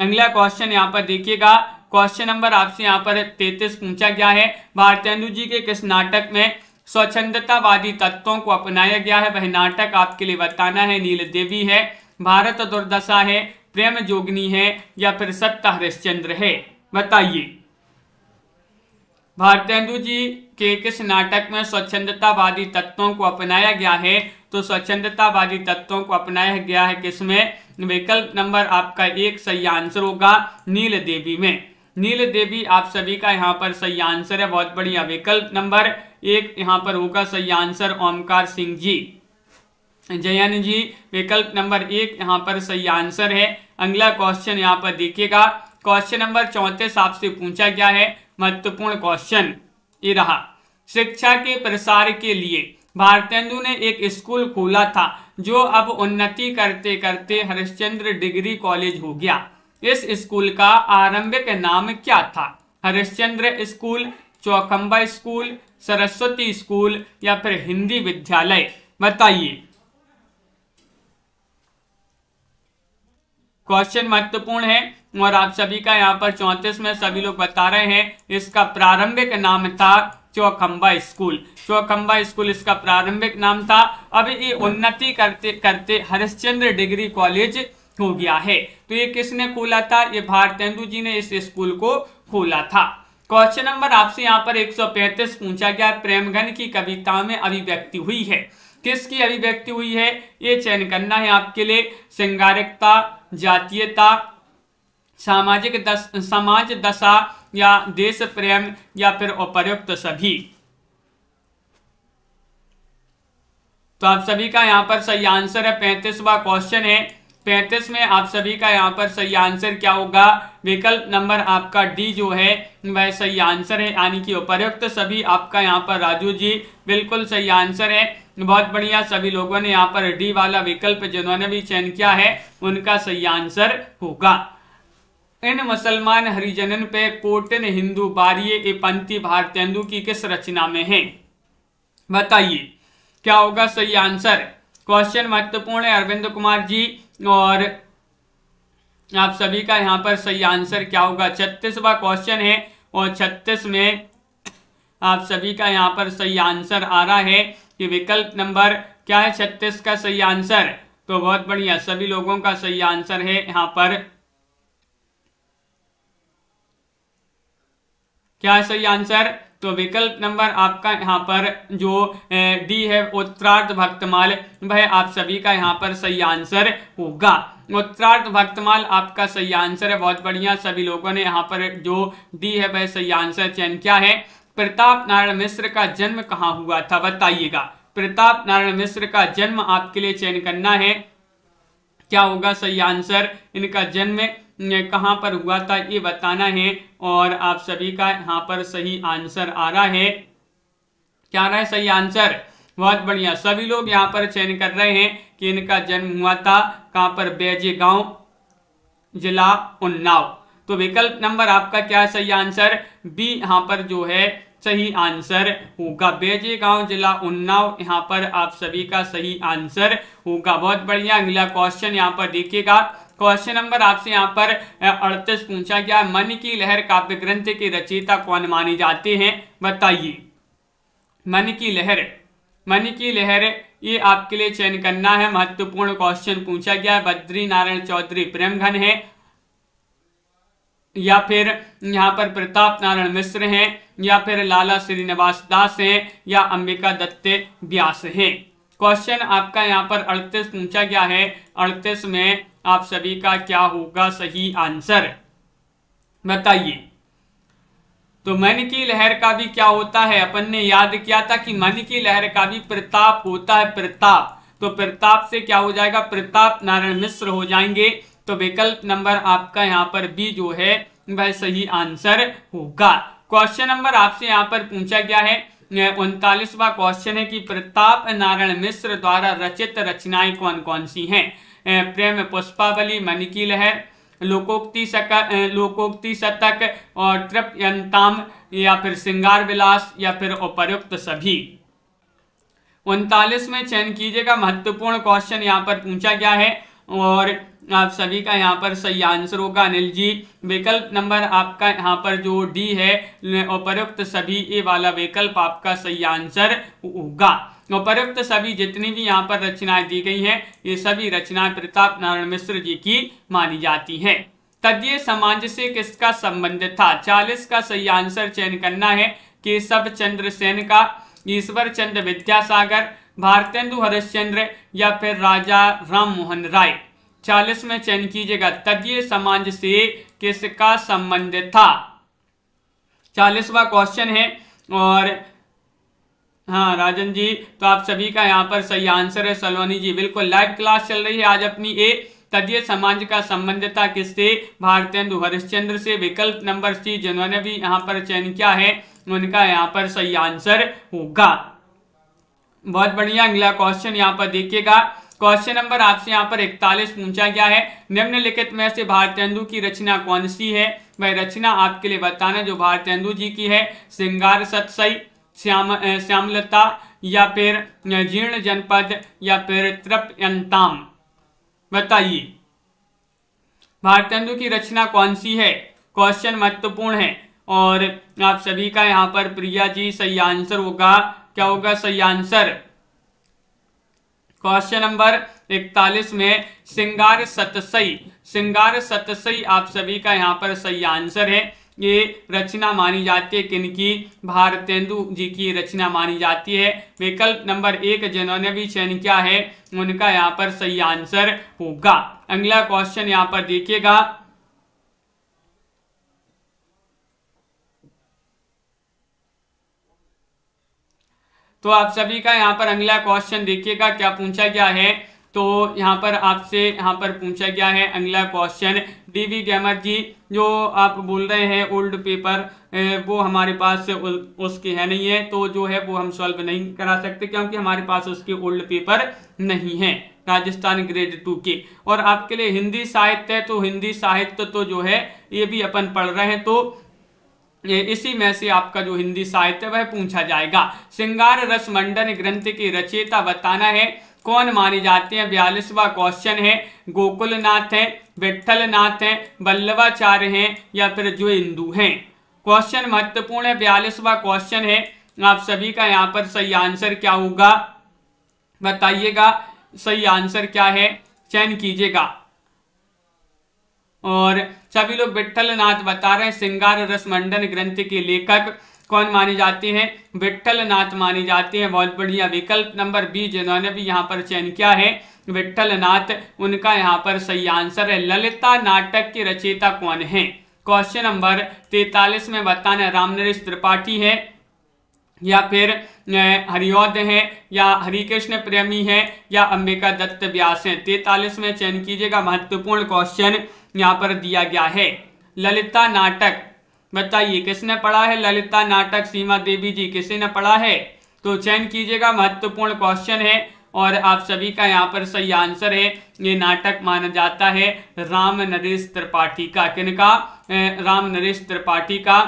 अगला क्वेश्चन यहाँ पर देखिएगा। क्वेश्चन नंबर आपसे यहाँ पर तैतीस पूछा गया है। भारतेंदु जी के किस नाटक में स्वच्छंदतावादी तत्वों को अपनाया गया है? वह नाटक आपके लिए बताना है। नील देवी है, भारत दुर्दशा है, प्रेम जोगनी है या फिर सत्ता हरिश्चंद्र है? बताइए। भारतेंदु जी के किस नाटक में स्वच्छंदतावादी तत्वों को अपनाया गया है? तो स्वच्छंदतावादी तत्वों को अपनाया गया है किसमें? विकल्प नंबर आपका एक सही आंसर होगा, नील देवी में। नील देवी आप सभी का यहाँ पर सही आंसर है, बहुत बढ़िया। विकल्प नंबर एक यहाँ पर होगा सही आंसर ओमकार सिंह जी। जयन जी विकल्प नंबर एक यहाँ पर सही आंसर है। अगला क्वेश्चन यहाँ पर देखिएगा, क्वेश्चन नंबर चौंतीस आपसे पूछा गया है, महत्वपूर्ण क्वेश्चन ये रहा। शिक्षा के प्रसार के लिए भारतेंदु ने एक स्कूल खोला था जो अब उन्नति करते करते हरिश्चंद्र डिग्री कॉलेज हो गया। इस स्कूल का आरंभिक नाम क्या था? Harishchandra school, Chaukhamba school, Saraswati school या फिर हिंदी विद्यालय? बताइए, क्वेश्चन महत्वपूर्ण है और आप सभी का यहाँ पर चौंतीस में सभी लोग बता रहे हैं। इसका प्रारंभिक नाम था चौखंबा स्कूल, चौखंबा स्कूल इसका प्रारंभिक नाम था। अब ये उन्नति करते करते हरिश्चंद्र डिग्री कॉलेज हो गया है। तो ये किसने खोला था? ये भारतेंदु जी ने इस स्कूल को खोला था। क्वेश्चन नंबर आपसे यहाँ पर एक सौ पैंतीस पूछा गया, प्रेमघन की कविता में अभिव्यक्ति हुई है, किसकी अभिव्यक्ति हुई है? ये चयन करना है आपके लिए। सिंगारिकता, जातीयता, सामाजिक दस, समाज दशा या देश प्रेम या फिर उपयुक्त सभी? तो आप सभी का यहाँ पर सही आंसर है, पैंतीसवा क्वेश्चन है। पैंतीस में आप सभी का यहाँ पर सही आंसर क्या होगा? विकल्प नंबर आपका डी जो है वह सही आंसर है, यानी कि उपयुक्त सभी। आपका यहाँ पर राजू जी बिल्कुल सही आंसर है, बहुत बढ़िया। सभी लोगों ने यहाँ पर डी वाला विकल्प जिन्होंने भी चयन किया है उनका सही आंसर होगा। इन मुसलमान हरिजनन पे कोटिन हिंदू बारिये, ये पंक्ति भारतेंदु की किस रचना में है? बताइए, क्या होगा सही आंसर? क्वेश्चन महत्वपूर्ण है अरविंद कुमार जी, और आप सभी का यहाँ पर सही आंसर क्या होगा? छत्तीसवा क्वेश्चन है और छत्तीस में आप सभी का यहाँ पर सही आंसर आ रहा है कि विकल्प नंबर क्या है छत्तीस का सही आंसर? तो बहुत बढ़िया, सभी लोगों का सही आंसर है यहाँ पर। क्या है सही आंसर? तो विकल्प नंबर आपका यहाँ पर जो डी है, उत्तरार्ध भक्तमाल, वह आप सभी का यहाँ पर सही आंसर होगा। उत्तरार्ध भक्तमाल आपका सही आंसर है, बहुत बढ़िया। सभी लोगों ने यहाँ पर जो डी है वह सही आंसर चयन किया है। प्रताप नारायण मिश्र का जन्म कहाँ हुआ था? बताइएगा, प्रताप नारायण मिश्र का जन्म आपके लिए चयन करना है। क्या होगा सही आंसर? इनका जन्म कहाँ पर हुआ था ये बताना है, और आप सभी का यहाँ पर सही आंसर आ रहा है। क्या आ रहा है सही आंसर? बहुत बढ़िया, सभी लोग यहाँ पर चयन कर रहे हैं कि इनका जन्म हुआ था कहाँ पर, बैजे गाँव, जिला उन्नाव। तो विकल्प नंबर आपका क्या है सही आंसर? बी यहाँ पर जो है सही आंसर होगा, बेजे गांव, जिला उन्नाव यहाँ पर आप सभी का सही आंसर होगा। बहुत बढ़िया। अगला क्वेश्चन यहाँ पर देखिएगा, क्वेश्चन नंबर आपसे यहाँ पर अड़तीस पूछा गया, मन की लहर काव्य ग्रंथ के रचयिता कौन माने जाते हैं? बताइए, मन की लहर, मन की लहर ये आपके लिए चयन करना है। महत्वपूर्ण क्वेश्चन पूछा गया है। बद्री नारायण चौधरी प्रेमघन है, या फिर यहाँ पर प्रताप नारायण मिश्र हैं, या फिर लाला श्रीनिवास दास हैं, या अंबिका दत्त व्यास हैं? क्वेश्चन आपका यहाँ पर अड़तीस पूछा गया है। अड़तीस में आप सभी का क्या होगा सही आंसर? बताइए। तो मन की लहर का भी क्या होता है? अपन ने याद किया था कि मन की लहर का भी प्रताप होता है, प्रताप। तो प्रताप से क्या हो जाएगा? प्रताप नारायण मिश्र हो जाएंगे। तो विकल्प नंबर आपका यहाँ पर बी जो है वह सही आंसर होगा। क्वेश्चन नंबर आपसे यहाँ पर पूछा गया है, उनतालीसवा क्वेश्चन है कि प्रताप नारायण मिश्र द्वारा रचित रचनाएं कौन कौन सी हैं? प्रेम पुष्पावली, मन की लहर, लोकोक्ति शतक, लोकोक्ति शतक और तृप्यंताम, या फिर श्रृंगार विलास, या फिर उपयुक्त सभी? उनतालीस में चयन कीजिएगा। महत्वपूर्ण क्वेश्चन यहाँ पर पूछा गया है और आप सभी का यहाँ पर सही आंसर होगा अनिल जी। विकल्प नंबर आपका यहाँ पर जो डी है, उपयुक्त सभी, ए वाला विकल्प आपका सही आंसर होगा। उपयुक्त सभी जितनी भी यहाँ पर रचनाएं दी गई हैं, ये सभी रचनाएं प्रताप नारायण मिश्र जी की मानी जाती हैं। तदीय समाज से किसका संबंध था? चालीस का सही आंसर चयन करना है। केशव चंद्र सेन का, ईश्वर चंद्र विद्यासागर, भारतेंदु हरिश्चंद्र, या फिर राजा राम मोहन राय? छियालीस में चयन कीजिएगा। तटीय समाज से किसका संबंध था? चालीसवा क्वेश्चन है। और हाँ राजन जी, तो आप सभी का यहाँ पर सही आंसर है। सलोनी जी बिल्कुल, लाइव क्लास चल रही है आज अपनी। ए तटीय समाज का संबंध था किससे? भारतेंदु हरिश्चंद्र से। विकल्प नंबर सी जिन्होंने भी यहाँ पर चयन किया है उनका यहाँ पर सही आंसर होगा। बहुत बढ़िया। अगला क्वेश्चन यहाँ पर देखिएगा। क्वेश्चन नंबर आपसे यहाँ पर इकतालीस पूछा गया है, निम्नलिखित में से भारतेंदु की रचना कौन सी है? वह रचना आपके लिए बताना जो भारतेंदु जी की है। श्रृंगार सतसई, श्याम श्यामलता, या फिर जीर्ण जनपद, या फिर तृप्यंताम। बताइए भारतेंदु की रचना कौन सी है? क्वेश्चन महत्वपूर्ण है। और आप सभी का यहाँ पर प्रिया जी सही आंसर होगा। क्या होगा सही आंसर? क्वेश्चन नंबर इकतालीस में श्रृंगार सतसई। श्रृंगार सतसई आप सभी का यहाँ पर सही आंसर है। ये रचना मानी जाती है किनकी? भारतेंदु जी की रचना मानी जाती है। विकल्प नंबर एक जिन्होंने भी चयन किया है उनका यहाँ पर सही आंसर होगा। अगला क्वेश्चन यहाँ पर देखिएगा। तो आप सभी का यहाँ पर अगला क्वेश्चन देखिएगा क्या पूछा गया है। तो यहाँ पर आपसे यहाँ पर पूछा गया है अगला क्वेश्चन। डीवी गैमर जी जो आप बोल रहे हैं ओल्ड पेपर वो हमारे पास उसके है नहीं है, तो जो है वो हम सॉल्व नहीं करा सकते क्योंकि हमारे पास उसके ओल्ड पेपर नहीं है राजस्थान ग्रेड टू के। और आपके लिए हिंदी साहित्य है, तो हिंदी साहित्य तो जो है ये भी अपन पढ़ रहे हैं, तो इसी में से आपका जो हिंदी साहित्य वह पूछा जाएगा। श्रृंगार रसमंडन ग्रंथ के रचयिता बताना है कौन माने जाते हैं? बयालीसवा क्वेश्चन है। गोकुलनाथ है, विट्ठलनाथ है, बल्लवाचार्य हैं, या फिर जो हिंदू हैं। क्वेश्चन महत्वपूर्ण है, बयालीसवा क्वेश्चन है। आप सभी का यहाँ पर सही आंसर क्या होगा बताइएगा, सही आंसर क्या है चयन कीजिएगा। और सभी लोग विट्ठलनाथ बता रहे हैं। श्रृंगार रसमंडन ग्रंथ के लेखक कौन माने जाते हैं? विट्ठलनाथ माने जाते हैं। बहुत बढ़िया। विकल्प नंबर बी जिन्होंने भी यहाँ पर चयन किया है विट्ठलनाथ उनका यहाँ पर सही आंसर है। ललिता नाटक के रचयिता कौन है? क्वेश्चन नंबर तैतालीस में बताना, रामनरेश त्रिपाठी है, या फिर हरिऔध है, या हरिकृष्ण प्रेमी है, या अंबिका दत्त व्यास हैं। तैतालीस में चयन कीजिएगा। महत्वपूर्ण क्वेश्चन यहाँ पर दिया गया है। ललिता नाटक बताइए किसने पढ़ा है? ललिता नाटक सीमा देवी जी किसने पढ़ा है? तो चयन कीजिएगा। महत्वपूर्ण क्वेश्चन है और आप सभी का यहाँ पर सही आंसर है। ये नाटक माना जाता है रामनरेश त्रिपाठी का। किनका? रामनरेश त्रिपाठी का।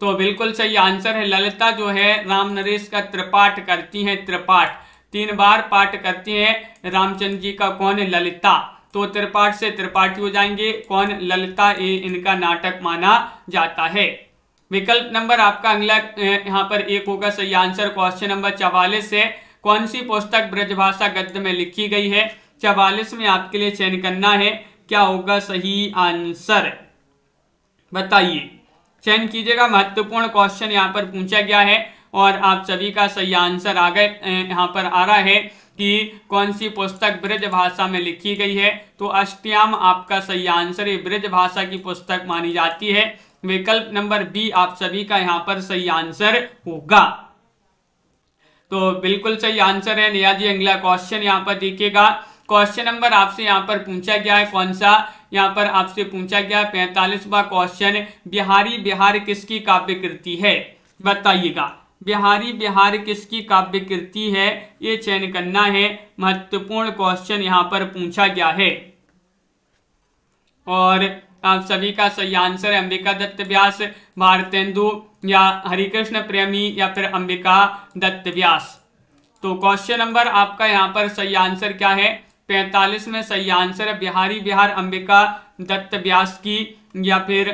तो बिल्कुल सही आंसर है। ललिता जो है रामनरेश का त्रिपाठ करती हैं। त्रिपाठ तीन बार पाठ करती हैं। रामचंद्र जी का कौन? ललिता। तो त्रिपाठ से त्रिपाठी हो जाएंगे। कौन? ललिता। ये इनका नाटक माना जाता है। विकल्प नंबर आपका अगला यहाँ पर एक होगा सही आंसर। क्वेश्चन नंबर चवालीस है, कौन सी पुस्तक ब्रजभाषा गद्य में लिखी गई है? चवालीस में आपके लिए चयन करना है। क्या होगा सही आंसर बताइए, चयन कीजिएगा। महत्वपूर्ण क्वेश्चन यहाँ पर पूछा गया है और आप सभी का सही आंसर आ गए यहाँ पर आ रहा है कि कौन सी पुस्तक ब्रज भाषा में लिखी गई है। तो अष्टयाम आपका सही आंसर है। ब्रज भाषा की पुस्तक मानी जाती है। विकल्प नंबर बी आप सभी का यहाँ पर सही आंसर होगा। तो बिल्कुल सही आंसर है निया जी। अगला क्वेश्चन यहाँ पर देखिएगा। क्वेश्चन नंबर आपसे यहाँ पर पूछा गया है कौन सा? यहाँ पर आपसे पूछा गया पैंतालीसवा क्वेश्चन, बिहारी बिहार किसकी काव्य कृति है? बताइएगा बिहारी बिहार किसकी काव्य कृति है? ये चयन करना है। महत्वपूर्ण क्वेश्चन यहाँ पर पूछा गया है और आप सभी का सही आंसर है अंबिका दत्त व्यास, भारतेंदु, या हरिकृष्ण प्रेमी, या फिर अंबिका दत्त व्यास। तो क्वेश्चन नंबर आपका यहाँ पर सही आंसर क्या है? पैंतालीस में सही आंसर है बिहारी बिहार अंबिका दत्त व्यास की, या फिर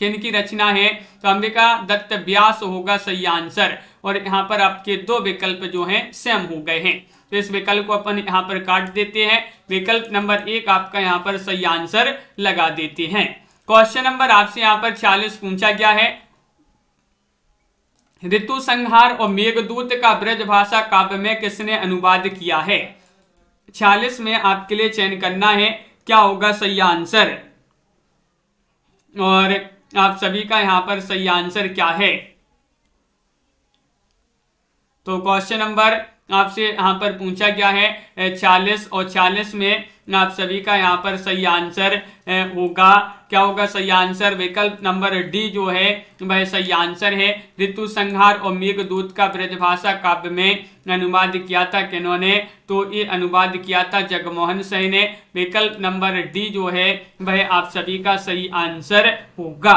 किनकी रचना है? तो अंबिका दत्त व्यास होगा सही आंसर। और यहाँ पर आपके दो विकल्प जो हैं सेम हो गए हैं, तो इस विकल्प को अपन यहाँ पर काट देते हैं। विकल्प नंबर एक आपका यहाँ पर सही आंसर लगा देते हैं। क्वेश्चन नंबर आपसे यहाँ पर छियालीस पूछा गया है, ऋतु संहार और मेघदूत का ब्रजभाषा काव्य में किसने अनुवाद किया है? छियालीस में आपके लिए चयन करना है क्या होगा सही आंसर, और आप सभी का यहां पर सही आंसर क्या है। तो क्वेश्चन नंबर आपसे यहां पर पूछा गया है छियालीस, और छियालीस में आप सभी का यहां पर सही आंसर होगा क्या होगा सही आंसर, विकल्प नंबर डी जो है वह सही आंसर है। ऋतु संहार और मेघदूत का ब्रजभाषा काव्य में अनुवाद किया था किन्होंने, तो ये अनुवाद किया था जगमोहन सिंह ने। विकल्प नंबर डी जो है वह आप सभी का सही आंसर होगा।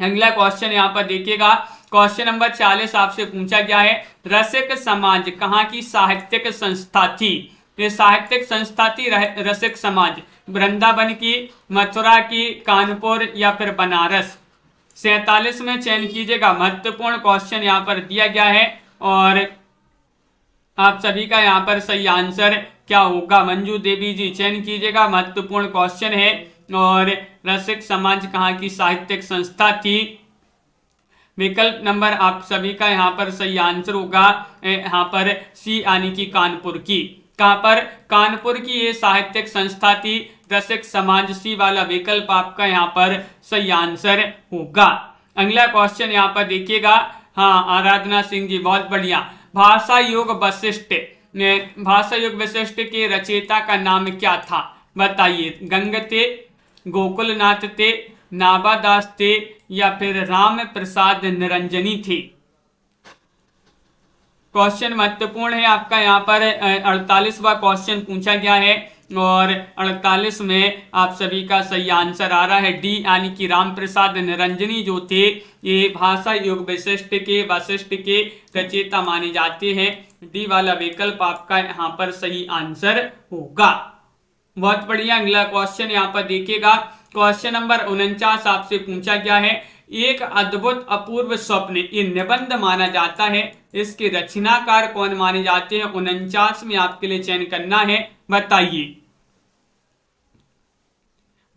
अगला क्वेश्चन यहाँ पर देखिएगा, क्वेश्चन नंबर चालीस आपसे पूछा गया है, रसिक समाज कहाँ की साहित्यिक संस्था थी। ये साहित्यिक संस्था थी रसिक समाज, वृंदावन की, मथुरा की, कानपुर या फिर बनारस। सैतालीस में चयन कीजिएगा, महत्वपूर्ण क्वेश्चन यहाँ पर दिया गया है और आप सभी का यहाँ पर सही आंसर क्या होगा। मंजू देवी जी चयन कीजिएगा, महत्वपूर्ण क्वेश्चन है और रसिक समाज कहाँ की साहित्यिक संस्था थी। विकल्प नंबर आप सभी का यहाँ पर सही आंसर होगा यहाँ पर सी यानी कि कानपुर की। कहाँ पर कानपुर की ये साहित्यिक संस्था थी। रसिक समाज सी वाला विकल्प आपका यहाँ पर सही आंसर होगा। अगला क्वेश्चन यहाँ पर देखिएगा, हाँ आराधना सिंह जी बहुत बढ़िया। भाषा योग वशिष्ठ ने भाषा योग वशिष्ठ के रचयिता का नाम क्या था बताइए। गंग थे, गोकुलनाथ थे, नाबादास थे या फिर राम प्रसाद निरंजनी थे। क्वेश्चन महत्वपूर्ण है आपका यहाँ पर अड़तालीसवा क्वेश्चन पूछा गया है और अड़तालीस में आप सभी का सही आंसर आ रहा है डी यानी कि राम प्रसाद निरंजनी जो थे ये भाषा योग वशिष्ठ के वशिष्ठ के रचयिता माने जाते हैं। डी वाला विकल्प आपका यहाँ पर सही आंसर होगा, बहुत बढ़िया। अगला क्वेश्चन यहाँ पर देखिएगा, क्वेश्चन नंबर उनचास आपसे पूछा गया है, एक अद्भुत अपूर्व स्वप्न ये निबंध माना जाता है, इसके रचनाकार कौन माने जाते हैं। उनचास में आपके लिए चयन करना है, बताइए।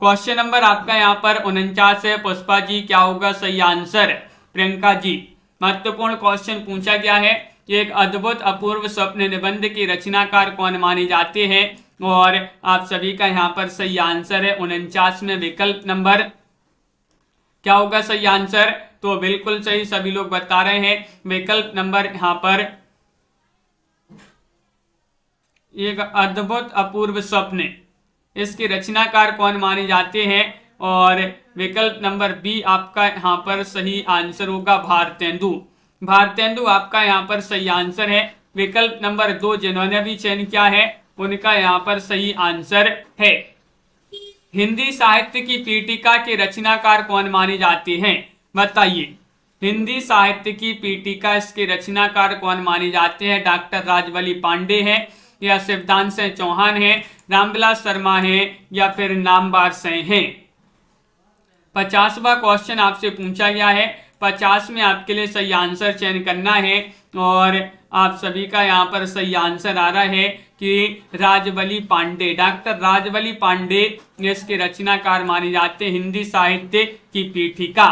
क्वेश्चन नंबर आपका यहाँ पर उनचास है। पुष्पा जी क्या होगा सही आंसर। प्रियंका जी महत्वपूर्ण क्वेश्चन पूछा गया है, एक अद्भुत अपूर्व स्वप्न निबंध के रचनाकार कौन माने जाते हैं और आप सभी का यहाँ पर सही आंसर है उनचास में। विकल्प नंबर क्या होगा सही आंसर, तो बिल्कुल सही सभी लोग बता रहे हैं। विकल्प नंबर यहाँ पर एक अद्भुत अपूर्व स्वप्न इसके रचनाकार कौन माने जाते हैं और विकल्प नंबर बी आपका यहाँ पर सही आंसर होगा भारतेंदु। भारतेंदु आपका यहाँ पर सही आंसर है। विकल्प नंबर दो जिन्होंने भी चयन किया है उनका यहाँ पर सही आंसर है। हिंदी साहित्य की पीटिका के रचनाकार कौन माने जाते हैं बताइए। हिंदी साहित्य की पीटिका इसके रचनाकार कौन माने जाते हैं। डॉक्टर राजबली पांडे हैं या शिवदान सिंह चौहान हैं, रामविलास शर्मा हैं या फिर नामवर सिंह हैं। पचासवा क्वेश्चन आपसे पूछा गया है, पचास में आपके लिए सही आंसर चयन करना है और आप सभी का यहाँ पर सही आंसर आ रहा है कि राजबली पांडे। डॉक्टर राजबली पांडे इसके रचनाकार माने जाते हैं। हिंदी साहित्य की पीठिका,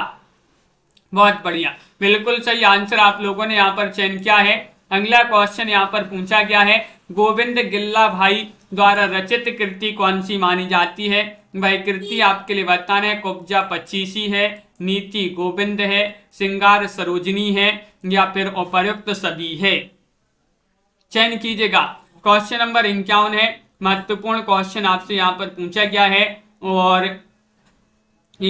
बहुत बढ़िया, बिल्कुल सही आंसर आप लोगों ने यहाँ पर चयन किया है। अगला क्वेश्चन यहाँ पर पूछा गया है, गोविंद गिल्ला भाई द्वारा रचित कृति कौन सी मानी जाती है। वह कृति आपके लिए बताना है। कुब्जा पच्चीसी है, नीति गोविंद है, श्रृंगार सरोजनी है या फिर उपयुक्त सभी है। चयन कीजिएगा। क्वेश्चन नंबर इक्यावन है, महत्वपूर्ण क्वेश्चन आपसे यहाँ पर पूछा गया है और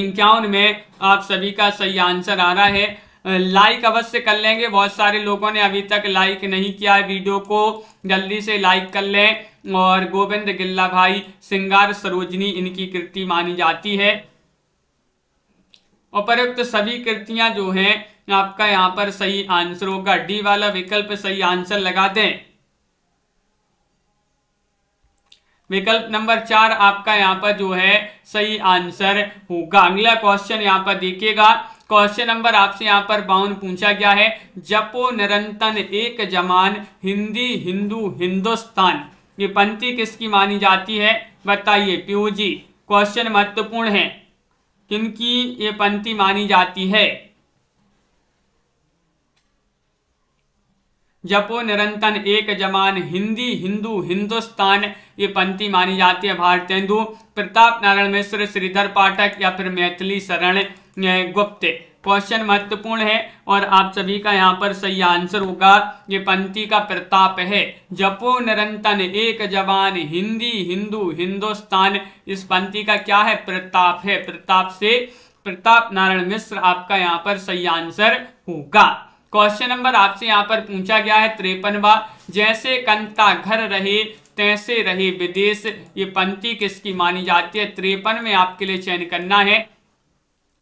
इक्यावन में आप सभी का सही आंसर आ रहा है। लाइक अवश्य कर लेंगे, बहुत सारे लोगों ने अभी तक लाइक नहीं किया है, वीडियो को जल्दी से लाइक कर लें। और गोविंद गिल्ला भाई, श्रृंगार सरोजनी इनकी कृति मानी जाती है। उपरोक्त सभी कृतियां जो हैं आपका यहाँ पर सही आंसर होगा। डी वाला विकल्प सही आंसर लगा दें। विकल्प नंबर चार आपका यहाँ पर जो है सही आंसर होगा। अगला क्वेश्चन यहाँ पर देखिएगा, क्वेश्चन नंबर आपसे यहाँ पर बावन पूछा गया है, जपो निरंतन एक जमान हिंदी हिंदू हिंदुस्तान ये पंक्ति किसकी मानी जाती है बताइए। पीयू जी क्वेश्चन महत्वपूर्ण है, किनकी ये पंक्ति मानी जाती है। जपो निरंतन एक जमान हिंदी हिंदू हिंदुस्तान ये पंक्ति मानी जाती है भारतेंदु। प्रताप नारायण मिश्र, श्रीधर पाठक या फिर मैथिली शरण गुप्त। क्वेश्चन महत्वपूर्ण है और आप सभी का यहाँ पर सही आंसर होगा। ये पंक्ति का प्रताप है। जपो निरंतन एक जवान हिंदी हिंदू हिंदुस्तान इस पंक्ति का क्या है? प्रताप है। प्रताप से प्रताप नारायण मिश्र आपका यहाँ पर सही आंसर होगा। क्वेश्चन नंबर आपसे यहाँ पर पूछा गया है तिरपनवा, जैसे कंता घर रहे तैसे रहे विदेश ये पंक्ति किसकी मानी जाती है? तिरपन में आपके लिए चयन करना है,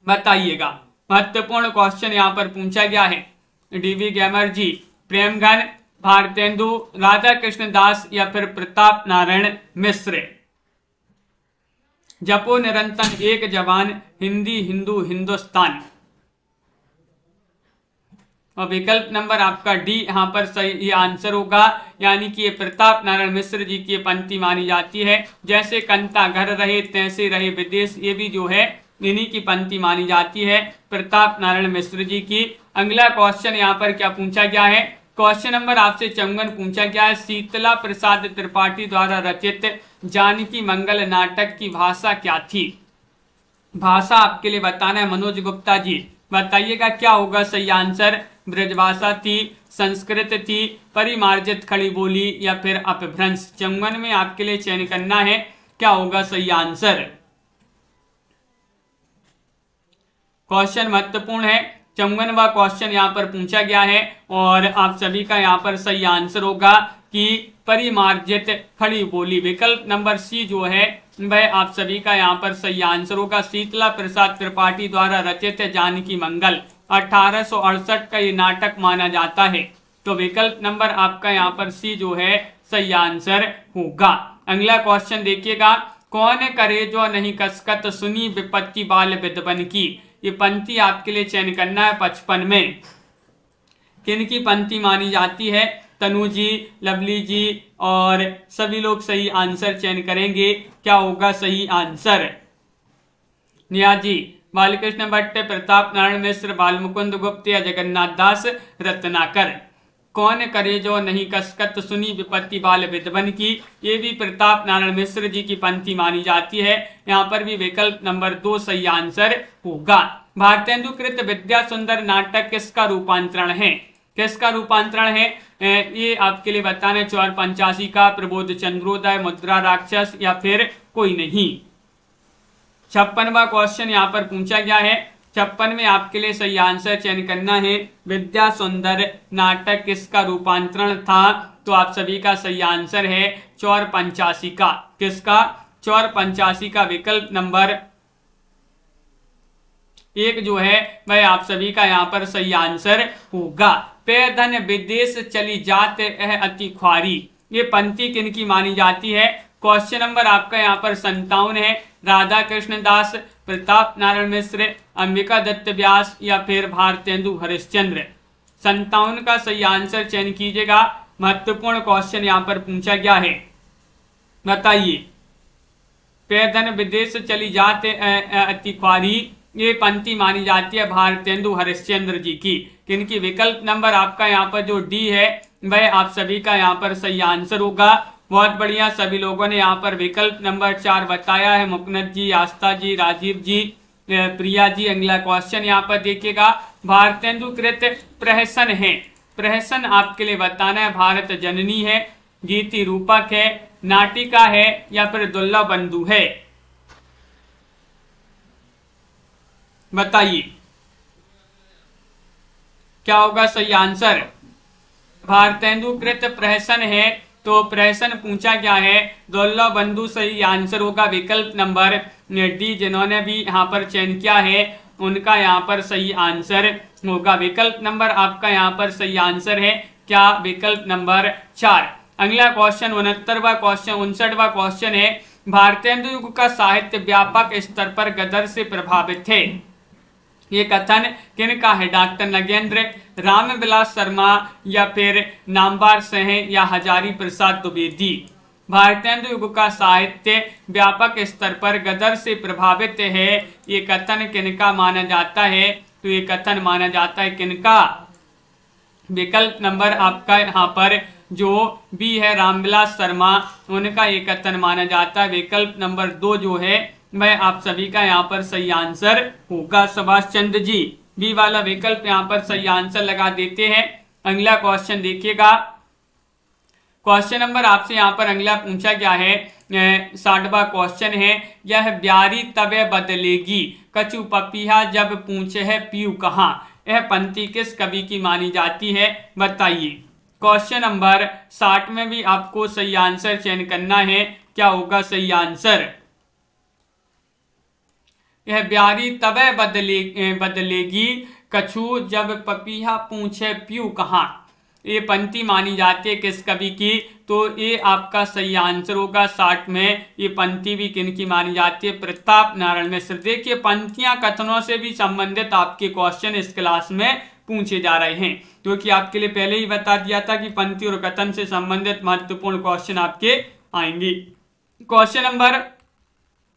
बताइएगा। महत्वपूर्ण क्वेश्चन यहाँ पर पूछा गया है। डीवी गैमर जी, प्रेमघन, भारतेंदु, राधा कृष्ण दास या फिर प्रताप नारायण मिश्र। जपो निरंतन एक जवान हिंदी हिंदू हिंदुस्तान और विकल्प नंबर आपका डी यहाँ पर सही ये आंसर होगा। यानी कि ये प्रताप नारायण मिश्र जी की पंक्ति मानी जाती है। जैसे कंता घर रहे तैसे रहे विदेश ये भी जो है इन्हीं की पंक्ति मानी जाती है, प्रताप नारायण मिश्र जी की। अगला क्वेश्चन यहाँ पर क्या पूछा गया है? क्वेश्चन नंबर आपसे चौवन पूछा गया है, शीतला प्रसाद त्रिपाठी द्वारा रचित जानकी मंगल नाटक की भाषा क्या थी? भाषा आपके लिए बताना है मनोज गुप्ता जी, बताइएगा क्या होगा सही आंसर? ब्रजभाषा थी, संस्कृत थी, परिमार्जित खड़ी बोली या फिर अपभ्रंश। चौवन में आपके लिए चयन करना है, क्या होगा सही आंसर? क्वेश्चन महत्वपूर्ण है। चौवनवा क्वेश्चन यहाँ पर पूछा गया है और आप सभी का यहाँ पर सही आंसर होगा कि परिमार्जित खड़ी बोली। विकल्प नंबर सी जो है वह आप सभी का यहाँ पर सही आंसर होगा। शीतला प्रसाद त्रिपाठी द्वारा रचित जानकी मंगल अठारह सौ अड़सठ का ये नाटक माना जाता है, तो विकल्प नंबर आपका यहाँ पर सी जो है सही आंसर होगा। अगला क्वेश्चन देखिएगा, कौन करे जो नहीं कसकत सुनी विपत्ति बाल विद्वन की ये पंक्ति आपके लिए चयन करना है। पचपन में किनकी पंक्ति मानी जाती है? तनु जी, लवली जी और सभी लोग सही आंसर चयन करेंगे, क्या होगा सही आंसर? निया जी, बालकृष्ण भट्ट, प्रताप नारायण मिश्र, बालमुकुंद गुप्त या जगन्नाथ दास रत्नाकर। कौन करे जो नहीं कसकत सुनी विपत्ति बाल विद्वन की ये भी प्रताप नारायण मिश्र जी की पंक्ति मानी जाती है, यहाँ पर भी विकल्प नंबर दो सही आंसर होगा। भारतेंदु कृत विद्या सुंदर नाटक किसका रूपांतरण है? किसका रूपांतरण है ये आपके लिए बताना है। चौर पंचासी का, प्रबोध चंद्रोदय, मुद्रा राक्षस या फिर कोई नहीं। छप्पनवा क्वेश्चन यहाँ पर पूछा गया है। छप्पन में आपके लिए सही आंसर चयन करना है। विद्या सुंदर नाटक किसका रूपांतरण था? तो आप सभी का सही आंसर है चौर पंचासी का। किसका? चौर पंचासी का। विकल्प नंबर एक जो है वह आप सभी का यहाँ पर सही आंसर होगा। पैधन विदेश चली जाते है अति ख्वारी ये पंक्ति किनकी मानी जाती है? क्वेश्चन नंबर आपका यहाँ पर संतावन है। राधा कृष्ण दास, प्रताप नारायण मिश्र, अंबिका दत्त व्यास या फिर भारतेंदु हरिश्चंद्र। संतावन का सही आंसर चयन कीजिएगा। महत्वपूर्ण क्वेश्चन यहाँ पर पूछा गया है, बताइए। पैधन विदेश चली जाते अति ख्वारी ये पंक्ति मानी जाती है भारतेंदु हरिश्चंद्र जी की। किनकी? विकल्प नंबर आपका यहाँ पर जो डी है वह आप सभी का यहाँ पर सही आंसर होगा। बहुत बढ़िया, सभी लोगों ने यहाँ पर विकल्प नंबर चार बताया है। मुकनद जी, आस्था जी, राजीव जी, प्रिया जी। अगला क्वेश्चन यहाँ पर देखिएगा, भारतेंदु कृत प्रहसन है। प्रहसन आपके लिए बताना है भारत जननी है, गीति रूपक है, नाटिका है या फिर दुल्ला बंधु है, बताइए क्या होगा सही आंसर? भारतेंदु कृत प्रहसन है, तो प्रहसन पूछा गया है। दुल्ला बंधु सही आंसर होगा। विकल्प नंबर डी जिन्होंने भी यहाँ पर चयन किया है उनका यहाँ पर सही आंसर होगा। विकल्प नंबर आपका यहाँ पर सही आंसर है, क्या? विकल्प नंबर चार। अगला क्वेश्चन उनहत्तरवा क्वेश्चन उनसठवा क्वेश्चन है, भारतेंदु युग का साहित्य व्यापक स्तर पर गदर से प्रभावित थे ये कथन किनका है? डॉक्टर नागेंद्र, रामविलास शर्मा या फिर नामवर सिंह या हजारी प्रसाद द्विवेदी। भारतेंदु युग का साहित्य व्यापक स्तर पर गदर से प्रभावित है ये कथन किनका माना जाता है? तो ये कथन माना जाता है किनका? विकल्प नंबर आपका यहाँ पर जो बी है रामविलास शर्मा, उनका एकत्तन माना जाता है। विकल्प नंबर दो जो है वह आप सभी का यहाँ पर सही आंसर होगा। सुभाष चंद्र जी बी वाला विकल्प यहाँ पर सही आंसर लगा देते हैं। अगला क्वेश्चन देखिएगा, क्वेश्चन नंबर आपसे यहाँ पर अगला पूछा गया है, साठवा क्वेश्चन है, यह ब्यारी तबे बदलेगी कछु पपीहा जब पूछे है पीयू कहाँ, यह पंक्ति किस कवि की मानी जाती है बताइए। क्वेश्चन नंबर साठ में भी आपको सही आंसर चयन करना है, क्या होगा सही आंसर। यह ब्यारी तबे बदले बदलेगी कछु जब पपीहा पूछे पीयू कहाँ, ये पंक्ति मानी जाती है किस कवि की, तो ये आपका सही आंसर होगा। साठ में ये पंक्ति भी किनकी मानी जाती है, प्रताप नारायण मिश्र। देखिए पंक्तियां कथनों से भी संबंधित आपके क्वेश्चन इस क्लास में पूछे जा रहे हैं, क्योंकि आपके लिए पहले ही बता दिया था कि पंक्ति और कथन से संबंधित महत्वपूर्ण क्वेश्चन आपके आएंगे। क्वेश्चन नंबर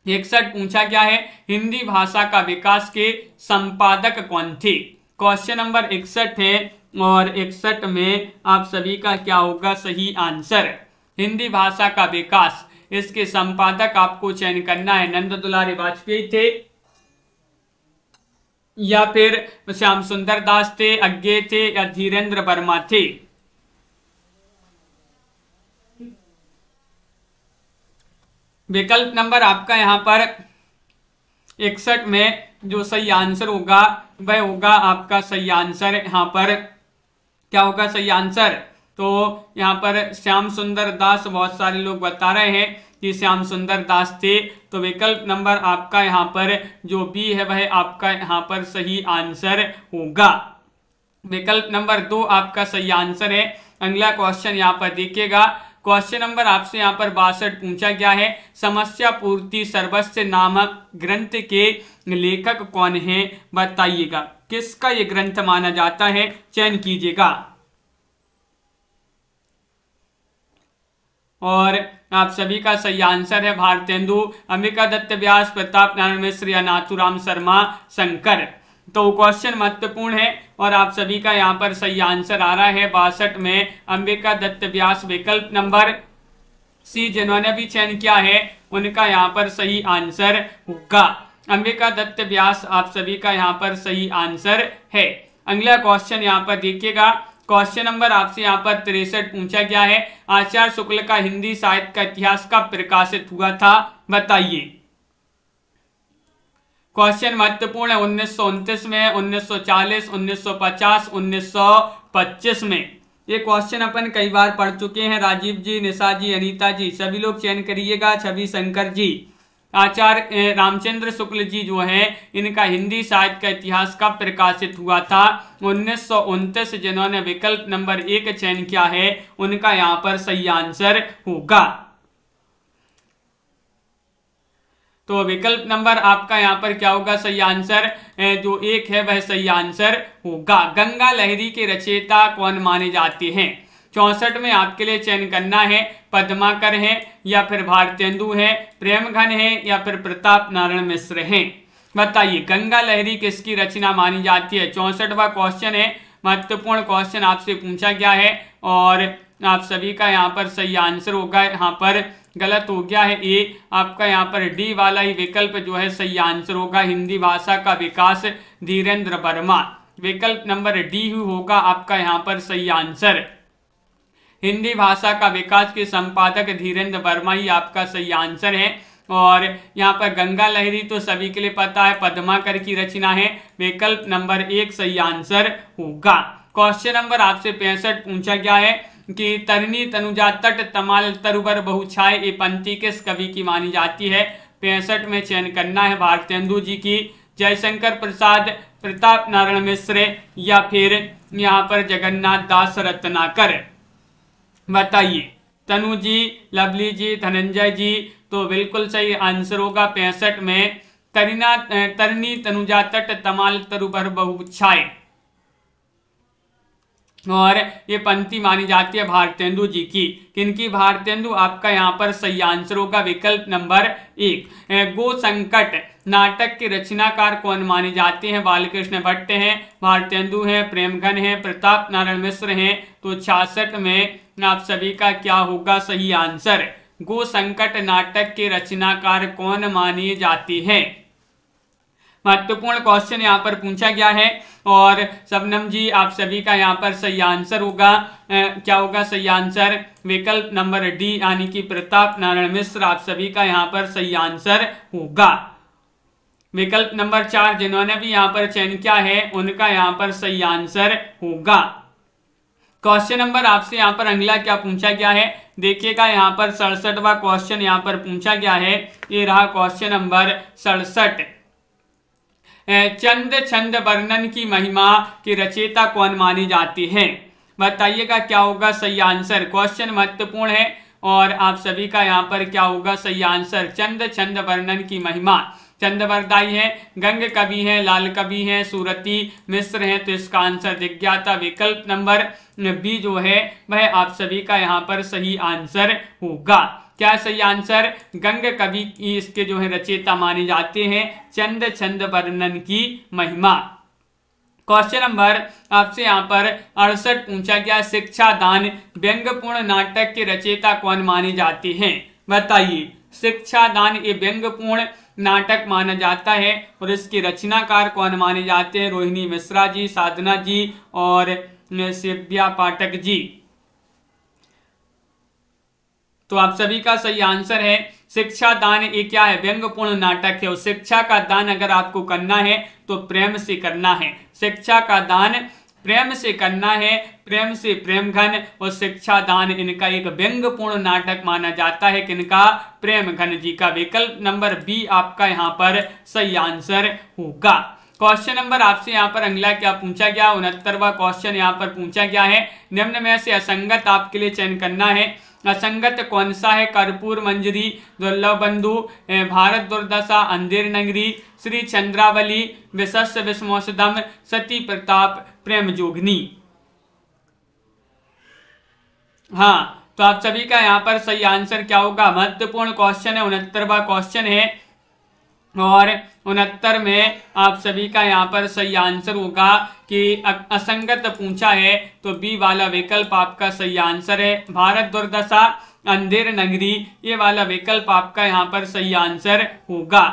इकसठ पूछा गया है, हिंदी भाषा का विकास के संपादक कौन थे। क्वेश्चन नंबर इकसठ है और इकसठ में आप सभी का क्या होगा सही आंसर। हिंदी भाषा का विकास, इसके संपादक आपको चयन करना है, नंद दुलारी वाजपेयी थे या फिर श्याम सुंदर दास थे, अज्ञे थे या धीरेंद्र वर्मा थे। विकल्प नंबर आपका यहाँ पर इकसठ में जो सही आंसर होगा वह होगा आपका सही आंसर, यहाँ पर क्या होगा सही आंसर, तो यहाँ पर श्याम सुंदर दास। बहुत सारे लोग बता रहे हैं कि श्याम सुंदर दास थे, तो विकल्प नंबर आपका यहाँ पर जो बी है वह आपका यहाँ पर सही आंसर होगा। विकल्प नंबर दो आपका सही आंसर है। अगला क्वेश्चन यहाँ पर देखिएगा, क्वेश्चन नंबर आपसे यहाँ पर बासठ पूछा गया है, समस्या पूर्ति सर्वस्व नामक ग्रंथ के लेखक कौन हैं बताइएगा, किसका ये ग्रंथ माना जाता है, चयन कीजिएगा। और आप सभी का सही आंसर है भारतेंदु, अंबिका दत्त व्यास, प्रताप नारायण मिश्र या नाथुराम शर्मा शंकर। तो क्वेश्चन महत्वपूर्ण है और आप सभी का यहाँ पर सही आंसर आ रहा है बासठ में अंबिका दत्त व्यास। विकल्प नंबर सी जिन्होंने भी चयन किया है उनका यहाँ पर सही आंसर होगा, अंबिका दत्त व्यास आप सभी का यहाँ पर सही आंसर है। अगला क्वेश्चन यहाँ पर देखिएगा, क्वेश्चन नंबर आपसे यहाँ पर तिरसठ पूछा गया है, आचार्य शुक्ल का हिंदी साहित्य का इतिहास कब प्रकाशित हुआ था बताइए। क्वेश्चन महत्वपूर्ण है, उन्नीस सौ उनतीस में, उन्नीस सौ चालीस, उन्नीस सौ पचास, उन्नीस सौ पच्चीस में। ये क्वेश्चन अपन कई बार पढ़ चुके हैं। राजीव जी, निशा जी, अनीता जी सभी लोग चयन करिएगा। छवि शंकर जी, आचार्य रामचंद्र शुक्ल जी जो है इनका हिंदी साहित्य का इतिहास कब प्रकाशित हुआ था, उन्नीस सौ उनतीस। जिन्होंने विकल्प नंबर एक चयन किया है उनका यहाँ पर सही आंसर होगा। तो विकल्प नंबर आपका यहाँ पर क्या होगा सही आंसर, जो एक है वह सही आंसर होगा। गंगा लहरी के रचयिता कौन माने जाते हैं, चौसठ में आपके लिए चयन करना है, पद्माकर हैं या फिर भारतेंदु हैं, प्रेमघन हैं या फिर प्रताप नारायण मिश्र हैं बताइए। गंगा लहरी किसकी रचना मानी जाती है, चौसठवा क्वेश्चन है, महत्वपूर्ण क्वेश्चन आपसे पूछा गया है और आप सभी का यहाँ पर सही आंसर होगा। यहाँ पर गलत हो गया है ए, आपका यहाँ पर डी वाला ही विकल्प जो है सही आंसर होगा, हिंदी भाषा का विकास धीरेंद्र वर्मा। विकल्प नंबर डी ही होगा आपका यहाँ पर सही आंसर, हिंदी भाषा का विकास के संपादक धीरेंद्र वर्मा ही आपका सही आंसर है। और यहाँ पर गंगा लहरी तो सभी के लिए पता है, पद्माकर की रचना है। विकल्प नंबर एक सही आंसर होगा। क्वेश्चन नंबर आपसे पैंसठ पूछा गया है कि तरनी तनुजा तट तमाल तरुबर बहु छाए, ये पंक्ति किस कवि की मानी जाती है। पैंसठ में चयन करना है भारतेंदु जी की, जयशंकर प्रसाद, प्रताप नारायण मिश्र या फिर यहाँ पर जगन्नाथ दास रत्नाकर बताइए। तनु जी, लवली जी, धनंजय जी, तो बिल्कुल सही आंसर होगा पैंसठ में तरीना तरनी तनुजा तट तमाल तरुबर बहु छाए। और ये पंक्ति मानी जाती है भारतेंदु जी की। किनकी? भारतेंदु। आपका यहाँ पर सही आंसर होगा विकल्प नंबर एक। गो संकट नाटक के रचनाकार कौन माने जाते हैं? बालकृष्ण भट्ट हैं, भारतेंदु हैं, प्रेमघन हैं, प्रताप नारायण मिश्र हैं। तो छियासठ में आप सभी का क्या होगा सही आंसर? गो संकट नाटक के रचनाकार कौन माने जाते हैं? महत्वपूर्ण क्वेश्चन यहाँ पर पूछा गया है और शबनम जी आप सभी का यहाँ पर सही आंसर होगा। क्या होगा सही आंसर? विकल्प नंबर डी यानी कि प्रताप नारायण मिश्र आप सभी का यहाँ पर सही आंसर होगा। विकल्प नंबर चार जिन्होंने भी यहाँ पर चयन किया है उनका यहाँ पर सही आंसर होगा। क्वेश्चन नंबर आपसे यहाँ पर अगला क्या पूछा गया है देखिएगा। यहाँ पर सड़सठवा क्वेश्चन यहाँ पर पूछा गया है। ये रहा क्वेश्चन नंबर सड़सठ। चंद छंद वर्णन की महिमा की रचयिता कौन मानी जाती है? बताइएगा क्या होगा सही आंसर? क्वेश्चन महत्वपूर्ण है और आप सभी का यहाँ पर क्या होगा सही आंसर? चंद छंद वर्णन की महिमा। चंद्रवरदाई है, गंग कवि है, लाल कवि है, सूरती मिश्र हैं। तो इसका आंसर दिख गया था विकल्प नंबर बी जो है वह आप सभी का यहाँ पर सही आंसर होगा। क्या सही आंसर? गंग कवि इसके जो है रचयिता माने जाते हैं। चंद छंद वर्णन की महिमा। क्वेश्चन नंबर आपसे यहाँ पर अड़सठ पूछा गया। शिक्षा दान व्यंग्यपूर्ण नाटक के रचयिता कौन माने जाते हैं? बताइए। शिक्षा दान ये व्यंग्यपूर्ण नाटक माना जाता है और इसके रचनाकार कौन माने जाते हैं? रोहिणी मिश्रा जी, साधना जी और शिव्या पाठक जी। तो आप सभी का सही आंसर है शिक्षा दान। ये क्या है? व्यंग्यपूर्ण नाटक है और शिक्षा का दान अगर आपको करना है तो प्रेम से करना है। शिक्षा का दान प्रेम से करना है। प्रेम से प्रेमघन और शिक्षा दान इनका एक व्यंग्यपूर्ण नाटक माना जाता है। किनका? प्रेमघन जी का। विकल्प नंबर बी आपका यहाँ पर सही आंसर होगा। क्वेश्चन नंबर आपसे यहाँ पर अगला क्या पूछा गया? उनहत्तरवा क्वेश्चन यहाँ पर पूछा गया है। निम्न में से असंगत आपके लिए चयन करना है। असंगत कौन सा है? कर्पूर मंजरी, दुर्लभ बंधु, भारत दुर्दशा, अंधेर नगरी, श्री चंद्रावली, विशस्व विषमौषधम, सती प्रताप, प्रेम जोगनी। हाँ, तो आप सभी का यहाँ पर सही आंसर क्या होगा? महत्वपूर्ण क्वेश्चन है, उनहत्तरवा क्वेश्चन है और उनहत्तर में आप सभी का यहाँ पर सही आंसर होगा कि असंगत पूछा है तो बी वाला विकल्प आपका सही आंसर है। भारत दुर्दशा, अंधेर नगरी, ये वाला विकल्प आपका यहाँ पर सही आंसर होगा।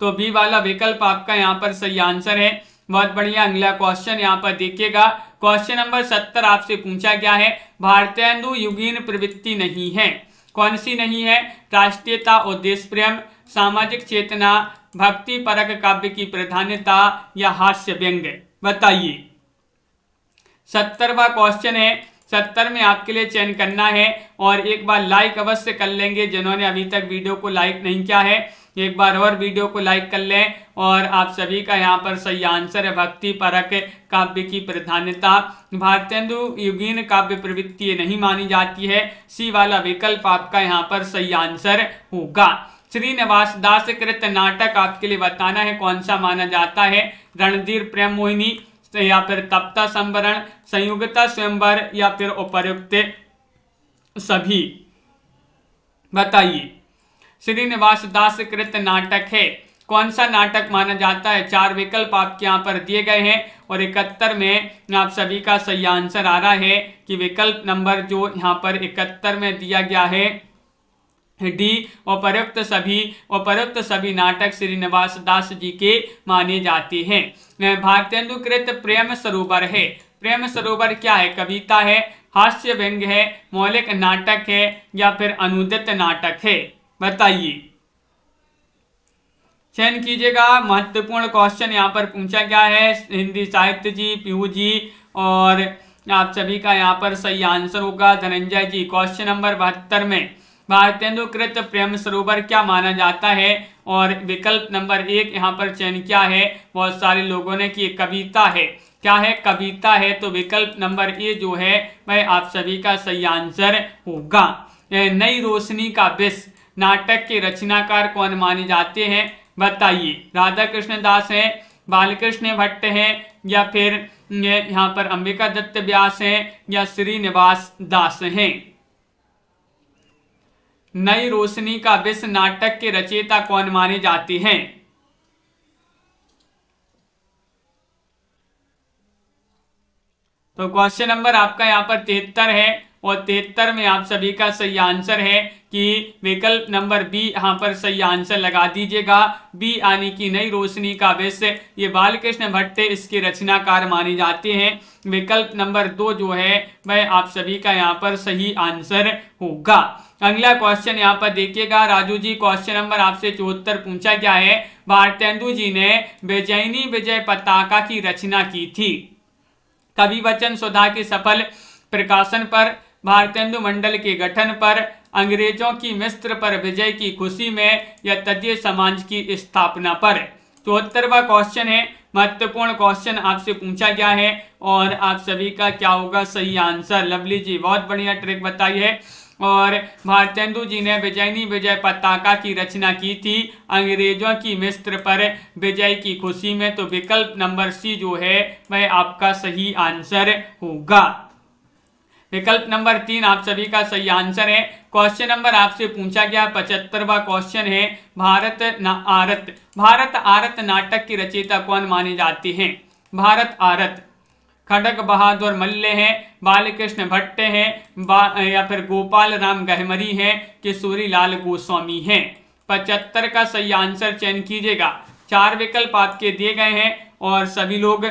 तो बी वाला विकल्प आपका यहाँ पर सही आंसर है। बहुत बढ़िया। अगला क्वेश्चन यहाँ पर देखिएगा। क्वेश्चन नंबर सत्तर आपसे पूछा गया है। भारतेंदु युगीन प्रवृत्ति नहीं है। कौन सी नहीं है? राष्ट्रीयता और देश प्रेम, सामाजिक चेतना, भक्ति परक काव्य की प्राधान्यता या हास्य व्यंग्य। बताइए। सत्तरवा क्वेश्चन है। सत्तर में आपके लिए चयन करना है और एक बार लाइक अवश्य कर लेंगे जिन्होंने अभी तक वीडियो को लाइक नहीं किया है। एक बार और वीडियो को लाइक कर लें और आप सभी का यहाँ पर सही आंसर है भक्ति परक काव्य की प्राधान्यता। भारतेंदु युगीन काव्य प्रवृत्ति नहीं मानी जाती है। सी वाला विकल्प आपका यहाँ पर सही आंसर होगा। श्रीनिवास दास कृत नाटक आपके लिए बताना है कौन सा माना जाता है? रणधीर प्रेम मोहिनी या फिर तप्ता संवरण, संयुक्ता स्वयंवर या फिर उपर्युक्त सभी। बताइए। श्रीनिवास दास कृत नाटक है। कौन सा नाटक माना जाता है? चार विकल्प आपके यहाँ पर दिए गए हैं और इकहत्तर में आप सभी का सही आंसर आ रहा है कि विकल्प नंबर जो यहाँ पर इकहत्तर में दिया गया है डी उपर्युक्त सभी। उपर्युक्त सभी नाटक श्रीनिवास दास जी के माने जाते हैं। भारतेंदु कृत प्रेम सरोवर है। प्रेम सरोवर क्या है? कविता है, हास्य व्यंग्य है, मौलिक नाटक है या फिर अनुदित नाटक है। बताइए। चयन कीजिएगा। महत्वपूर्ण क्वेश्चन यहाँ पर पूछा गया है। हिंदी साहित्य जी, पीयू जी और आप सभी का यहाँ पर सही आंसर होगा धनंजय जी। क्वेश्चन नंबर बहत्तर में भारतेंदु कृत प्रेम सरोवर क्या माना जाता है और विकल्प नंबर एक यहाँ पर चयन किया है बहुत सारे लोगों ने कि कविता है। क्या है? कविता है। तो विकल्प नंबर ए जो है वह आप सभी का सही आंसर होगा। नई रोशनी का विश्व नाटक के रचनाकार कौन माने जाते हैं? बताइए। राधा कृष्ण दास हैं, बालकृष्ण भट्ट हैं या फिर यहाँ पर अंबिका दत्त व्यास हैं या श्रीनिवास दास हैं। नई रोशनी का विश्व नाटक के रचयिता कौन माने जाते हैं? तो क्वेश्चन नंबर आपका यहाँ पर तिहत्तर है और तिहत्तर में आप सभी का सही आंसर है कि विकल्प नंबर बी यहाँ पर सही आंसर लगा दीजिएगा। बी यानी कि नई रोशनी का विश्व, ये बालकृष्ण भट्ट इसके रचनाकार माने जाते हैं। विकल्प नंबर दो जो है वह आप सभी का यहाँ पर सही आंसर होगा। अगला क्वेश्चन यहाँ पर देखिएगा राजू जी, क्वेश्चन नंबर आपसे चौहत्तर पूछा गया है, भारतेंदु जी ने बेचैनी विजय पताका की रचना की थी। कवि वचन सुधा के सफल प्रकाशन पर, भारतेंदु मंडल के गठन पर, अंग्रेजों की मिस्र पर विजय की खुशी में या तटीय समाज की स्थापना पर। चौहत्तरवा क्वेश्चन है, महत्वपूर्ण क्वेश्चन आपसे पूछा गया है और आप सभी का क्या होगा सही आंसर। लवली जी बहुत बढ़िया ट्रिक बताई है। और भारतेंदु जी ने विजयनी विजय पताका की रचना की थी अंग्रेजों की मिस्र पर विजय की खुशी में, तो विकल्प नंबर सी जो है वह आपका सही आंसर होगा। विकल्प नंबर तीन आप सभी का सही आंसर है। क्वेश्चन नंबर आपसे पूछा गया पचहत्तरवा क्वेश्चन है, भारत आरत भारत आरत नाटक की रचयिता कौन माने जाते हैं? भारत आरत खड़ग बहादुर मल्ले हैं, बालकृष्ण भट्ट हैं या फिर गोपाल राम गहमरी हैं, किशोरी लाल गोस्वामी हैं। पचहत्तर का सही आंसर चयन कीजिएगा। चार विकल्प आपके दिए गए हैं और सभी लोग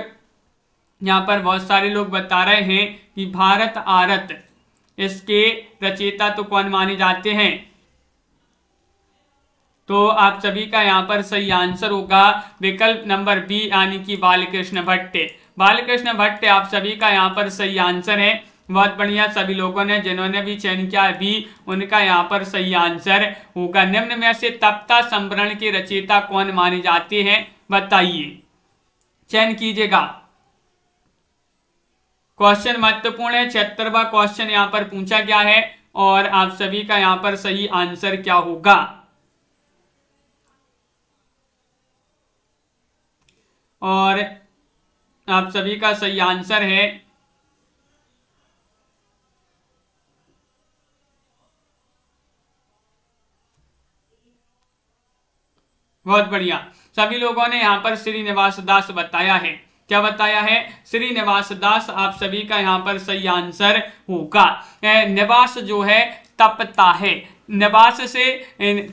यहाँ पर बहुत सारे लोग बता रहे हैं कि भारत आरत इसके रचयिता तो कौन माने जाते हैं, तो आप सभी का यहाँ पर सही आंसर होगा विकल्प नंबर बी यानी कि बालकृष्ण भट्ट। बालकृष्ण भट्ट आप सभी का यहाँ पर सही आंसर है। बहुत बढ़िया सभी लोगों ने जिन्होंने भी चयन किया है बी, उनका यहाँ पर सही आंसर होगा। निम्न में से तप्ता संवरण के रचयिता कौन माने जाते हैं बताइए, चयन कीजिएगा। क्वेश्चन महत्वपूर्ण है, छिहत्तरवा क्वेश्चन यहाँ पर पूछा गया है और आप सभी का यहाँ पर सही आंसर क्या होगा। और आप सभी का सही आंसर है बहुत बढ़िया, सभी लोगों ने यहाँ पर श्रीनिवास दास बताया है। क्या बताया है? श्रीनिवास दास आप सभी का यहाँ पर सही आंसर होगा। निवास जो है तपता है, निवास से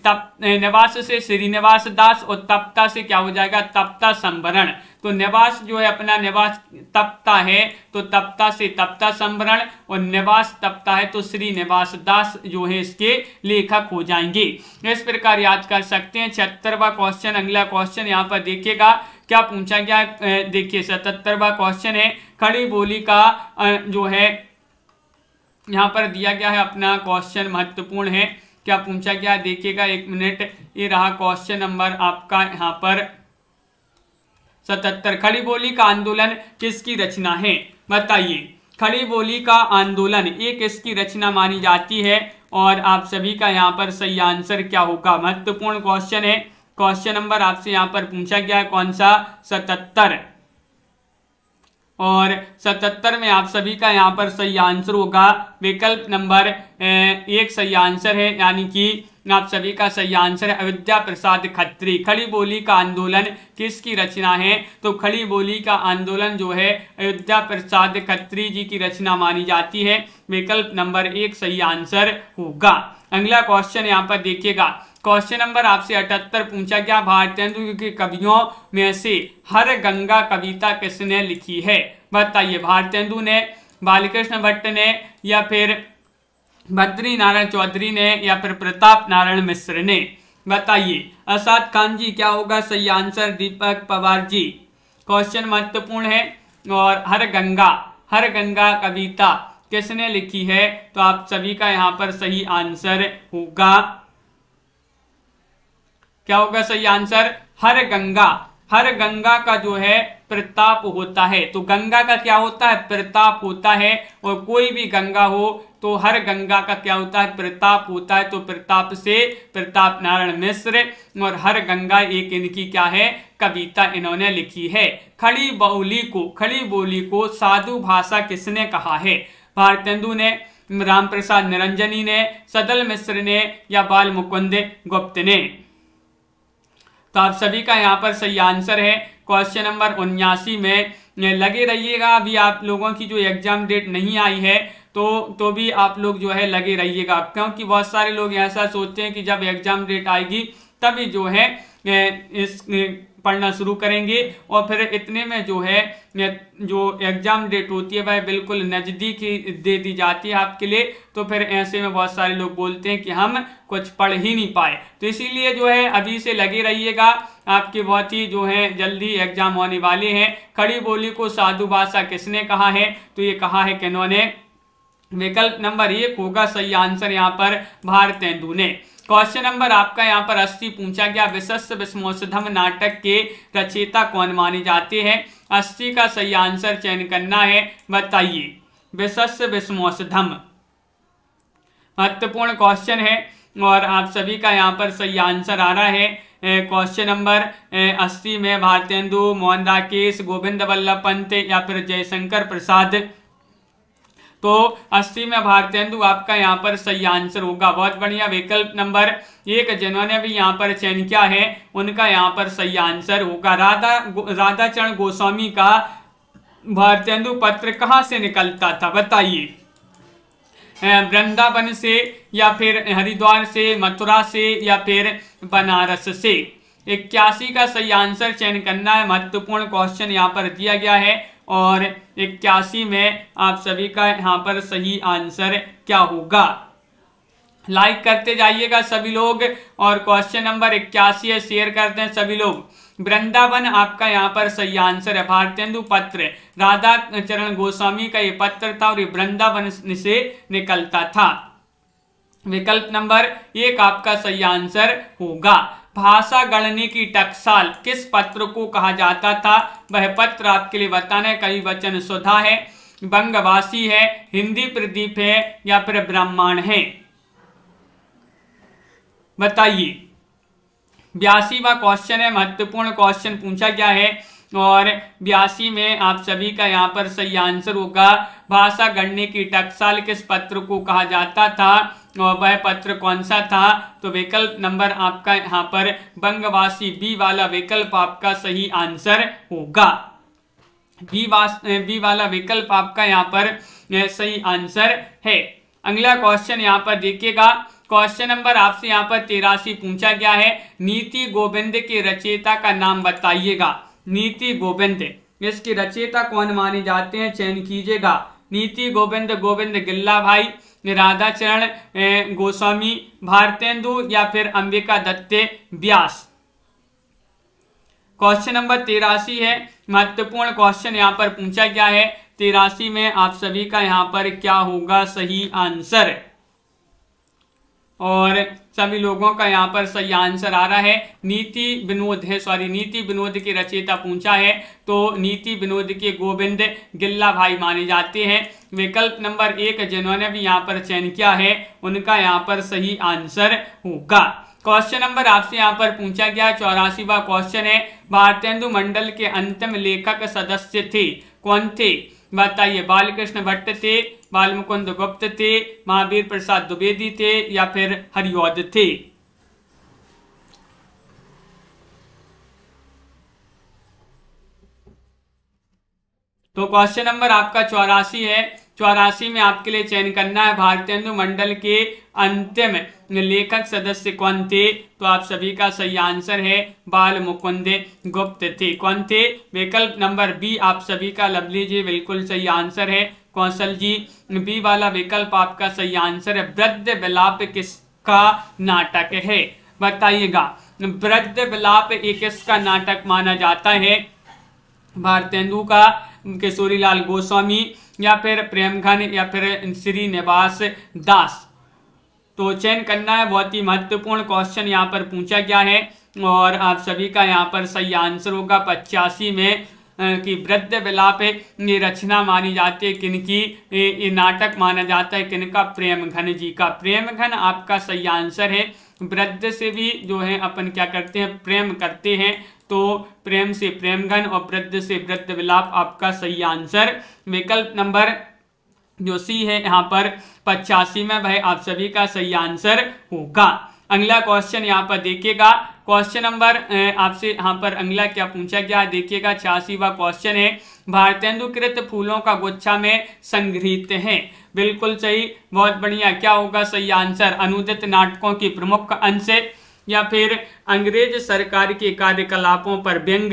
तप निवास से श्रीनिवास दास और तपता से क्या हो जाएगा तप्ता संवरण। तो निवास जो है अपना निवास तपता है तो तपता से तपता संवरण और निवास तपता है तो श्रीनिवास दास जो है इसके लेखक हो जाएंगे। इस प्रकार याद कर सकते हैं छिहत्तरवा क्वेश्चन। अगला क्वेश्चन यहाँ पर देखिएगा क्या पूछा गया, देखिए सतहत्तरवा क्वेश्चन है, खड़ी बोली का जो है यहाँ पर दिया गया है अपना क्वेश्चन महत्वपूर्ण है। क्या पूछा गया देखिएगा, एक मिनट, ये रहा क्वेश्चन नंबर आपका यहाँ पर सतहत्तर। खड़ी बोली का आंदोलन किसकी रचना है बताइए। खड़ी बोली का आंदोलन ये किसकी रचना मानी जाती है और आप सभी का यहाँ पर सही आंसर क्या होगा। महत्वपूर्ण क्वेश्चन है, क्वेश्चन नंबर आपसे यहाँ पर पूछा गया है कौन सा सतहत्तर और सतहत्तर में आप सभी का यहाँ पर सही आंसर होगा विकल्प नंबर एक सही आंसर है यानी कि आप सभी का सही आंसर है अविद्या प्रसाद खत्री। खड़ी बोली का आंदोलन किसकी रचना है, तो खड़ी बोली का आंदोलन जो है अविद्या प्रसाद खत्री जी की रचना मानी जाती है। विकल्प नंबर एक सही आंसर होगा। अगला क्वेश्चन यहाँ पर देखिएगा, क्वेश्चन नंबर आपसे अठहत्तर पूछा गया, भारतेंदु के कवियों में से हर गंगा कविता किसने लिखी है बताइए। भारतेंदु ने, बालकृष्ण भट्ट ने या फिर बद्री नारायण चौधरी ने या फिर प्रताप नारायण मिश्र ने बताइए। असाद खान जी क्या होगा सही आंसर, दीपक पवार जी। क्वेश्चन महत्वपूर्ण है और हर गंगा हर गंगा कविता किसने लिखी है, तो आप सभी का यहाँ पर सही आंसर होगा। क्या होगा सही आंसर, हर गंगा हर गंगा का जो है प्रताप होता है। तो गंगा का क्या होता है? प्रताप होता है। और कोई भी गंगा हो तो हर गंगा का क्या होता है? प्रताप होता है। तो प्रताप से प्रताप नारायण मिश्र और हर गंगा एक इनकी क्या है कविता इन्होंने लिखी है। खड़ी बोली को खड़ी बोली को साधु भाषा किसने कहा है? भारतेंदु ने, राम प्रसाद निरंजनी ने, सदल मिश्र ने या बालमुकुंद गुप्त ने। तो आप सभी का यहाँ पर सही आंसर है क्वेश्चन नंबर उन्यासी में। लगे रहिएगा, अभी आप लोगों की जो एग्जाम डेट नहीं आई है तो तो भी आप लोग जो है लगे रहिएगा, क्योंकि बहुत सारे लोग ऐसा सोचते हैं कि जब एग्जाम डेट आएगी तभी जो है इस पढ़ना शुरू करेंगे, और फिर इतने में जो है जो एग्ज़ाम डेट होती है वह बिल्कुल नज़दीक ही दे दी जाती है आपके लिए। तो फिर ऐसे में बहुत सारे लोग बोलते हैं कि हम कुछ पढ़ ही नहीं पाए। तो इसीलिए जो है अभी से लगे रहिएगा, आपके बहुत ही जो है जल्दी एग्ज़ाम होने वाले हैं। खड़ी बोली को साधु भाषा किसने कहा है? तो ये कहा है कि इन्होंने। विकल्प नंबर एक होगा सही आंसर यहाँ पर भारतेंदु ने। क्वेश्चन नंबर आपका यहाँ पर अस्सी पूछा गया, विशस्स विस्मोषधम नाटक के रचयिता कौन माने जाते हैं? अस्सी का सही आंसर चयन करना है, बताइए। विशस्स विस्मोषधम महत्वपूर्ण क्वेश्चन है और आप सभी का यहाँ पर सही आंसर आ रहा है। क्वेश्चन नंबर अस्सी में भारतेंदु, मोहन राकेश, गोविंद वल्लभ पंत या फिर जयशंकर प्रसाद। तो अस्सी में भारतेंदु आपका यहाँ पर सही आंसर होगा। बहुत बढ़िया। विकल्प नंबर एक जिन्होंने भी यहाँ पर चयन किया है उनका यहाँ पर सही आंसर होगा। राधा राधा चरण गोस्वामी का भारतेंदु पत्र कहाँ से निकलता था? बताइए। वृंदावन से या फिर हरिद्वार से, मथुरा से या फिर बनारस से। इक्यासी का सही आंसर चयन करना है, महत्वपूर्ण क्वेश्चन यहाँ पर दिया गया है। और इक्यासी में आप सभी का यहाँ पर सही आंसर क्या होगा? लाइक करते जाइएगा सभी लोग। और क्वेश्चन नंबर इक्यासी है, शेयर करते हैं सभी लोग। वृंदावन आपका यहाँ पर सही आंसर है। भारतेंदु पत्र राधा चरण गोस्वामी का ये पत्र था और ये वृंदावन से निकलता था। विकल्प नंबर एक आपका सही आंसर होगा। भाषा गढ़ने की टकसाल किस पत्र को कहा जाता था? वह पत्र आपके लिए बताना है। कवि वचन सुधा है, बंगवासी है, हिंदी प्रदीप है या फिर ब्राह्मण है? बताइए। बयासीवा क्वेश्चन है, महत्वपूर्ण क्वेश्चन पूछा गया है और बयासी में आप सभी का यहाँ पर सही आंसर होगा। भाषा गढ़ने की टकसाल किस पत्र को कहा जाता था और वह पत्र कौन सा था? तो विकल्प नंबर आपका यहाँ पर बंगवासी बी वाला विकल्प आपका सही आंसर होगा। बी वास बी वाला विकल्प आपका यहाँ पर सही आंसर है। अगला क्वेश्चन यहाँ पर देखिएगा। क्वेश्चन नंबर आपसे यहाँ पर तिरासी पूछा गया है, नीति गोविंद के रचयिता का नाम बताइएगा। नीति गोविंद इसके रचयिता कौन माने जाते हैं? चयन कीजिएगा। नीति गोविंद गोविंद गिल्ला भाई, राधा चरण गोस्वामी, भारतेंदु या फिर अंबिका दत्त व्यास। क्वेश्चन नंबर तिरासी है, महत्वपूर्ण क्वेश्चन यहाँ पर पूछा गया है। तिरासी में आप सभी का यहाँ पर क्या होगा सही आंसर? और सभी लोगों का यहाँ पर सही आंसर आ रहा है। नीति विनोद है, सॉरी नीति विनोद की रचयिता पूछा है तो नीति विनोद के गोविंद गिल्ला भाई माने जाते हैं। विकल्प नंबर एक जिन्होंने भी यहाँ पर चयन किया है उनका यहाँ पर सही आंसर होगा। क्वेश्चन नंबर आपसे यहाँ पर पूछा गया चौरासीवा क्वेश्चन है, भारतेंदु मंडल के अंतिम लेखक सदस्य थे, कौन थे? बताइए। बालकृष्ण भट्ट थे, बालमुकुंद गुप्त थे, महावीर प्रसाद द्विवेदी थे या फिर हरिऔध थे? तो क्वेश्चन नंबर आपका चौरासी है। चौरासी में आपके लिए चयन करना है, भारतेंदु मंडल के अंतिम लेखक सदस्य कौन थे? तो आप सभी का सही आंसर है बालमुकुंद गुप्त थे। कौन थे? विकल्प नंबर बी आप सभी का लब लीजिए, बिल्कुल सही आंसर है। कौशल जी बी वाला विकल्प आपका सही आंसर है। वृद्ध विलाप किसका नाटक है? बताइएगा। वृद्ध विलाप एक किसका नाटक माना जाता है? भारतेंदु का, किशोरीलाल गोस्वामी या फिर प्रेमघन या फिर श्रीनिवास दास। तो चयन करना है, बहुत ही महत्वपूर्ण क्वेश्चन यहाँ पर पूछा गया है और आप सभी का यहाँ पर सही आंसर होगा। पचासी में की वृद्ध विलाप ये रचना मानी जाती है, किनकी ये नाटक माना जाता है, किनका? प्रेम घन जी का। प्रेम घन आपका सही आंसर है। वृद्ध से भी जो है अपन क्या करते हैं, प्रेम करते हैं, तो प्रेम से प्रेम घन और वृद्ध से वृद्ध विलाप आपका सही आंसर विकल्प नंबर जो सी है यहाँ पर पचासी में भाई आप सभी का सही आंसर होगा। अगला क्वेश्चन यहाँ पर देखिएगा, क्वेश्चन नंबर आपसे यहाँ पर अगला क्या पूछा गया देखिएगा, छियासीवा क्वेश्चन है, भारतेंदु कृत फूलों का गुच्छा में संग्रहित है। बिल्कुल सही, बहुत बढ़िया। क्या होगा सही आंसर? अनुदित नाटकों की प्रमुख अंश या फिर अंग्रेज सरकार के कार्यकलापों पर व्यंग,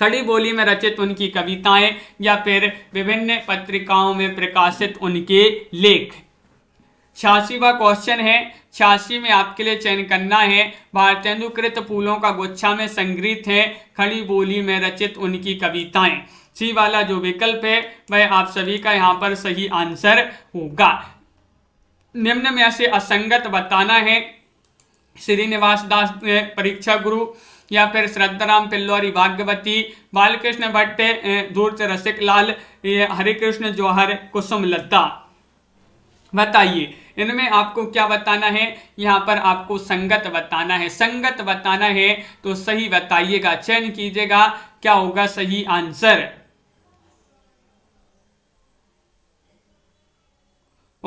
खड़ी बोली में रचित उनकी कविताएं या फिर विभिन्न पत्रिकाओं में प्रकाशित उनके लेख। छियासीवा क्वेश्चन है, छियासी में आपके लिए चयन करना है, भारतेंदु कृत फूलों का गुच्छा में संग्रहित है, खड़ी बोली में रचित उनकी कविताएं। सी वाला जो विकल्प है वह आप सभी का यहाँ पर सही आंसर होगा। निम्न में से असंगत बताना है, श्रीनिवास दास परीक्षा गुरु या फिर श्रद्धाराम पिल्लौरी भाग्यवती, बालकृष्ण भट्ट धूर्त रसिकलाल, हरिकृष्ण जौहर कुसुम लता। बताइए इनमें आपको क्या बताना है, यहाँ पर आपको संगत बताना है। संगत बताना है तो सही बताइएगा, चयन कीजिएगा, क्या होगा सही आंसर।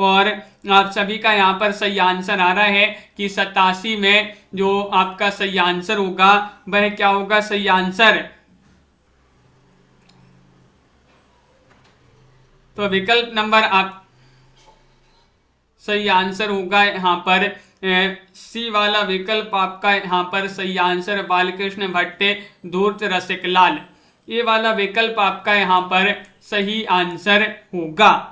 और आप सभी का यहाँ पर सही आंसर आ रहा है कि सतासी में जो आपका सही आंसर होगा वह क्या होगा सही आंसर। तो विकल्प नंबर आप सही आंसर होगा यहाँ पर सी वाला विकल्प आपका यहाँ पर सही आंसर, बालकृष्ण भट्टे धूर्त रसिकलाल, ये वाला विकल्प आपका यहाँ पर सही आंसर होगा।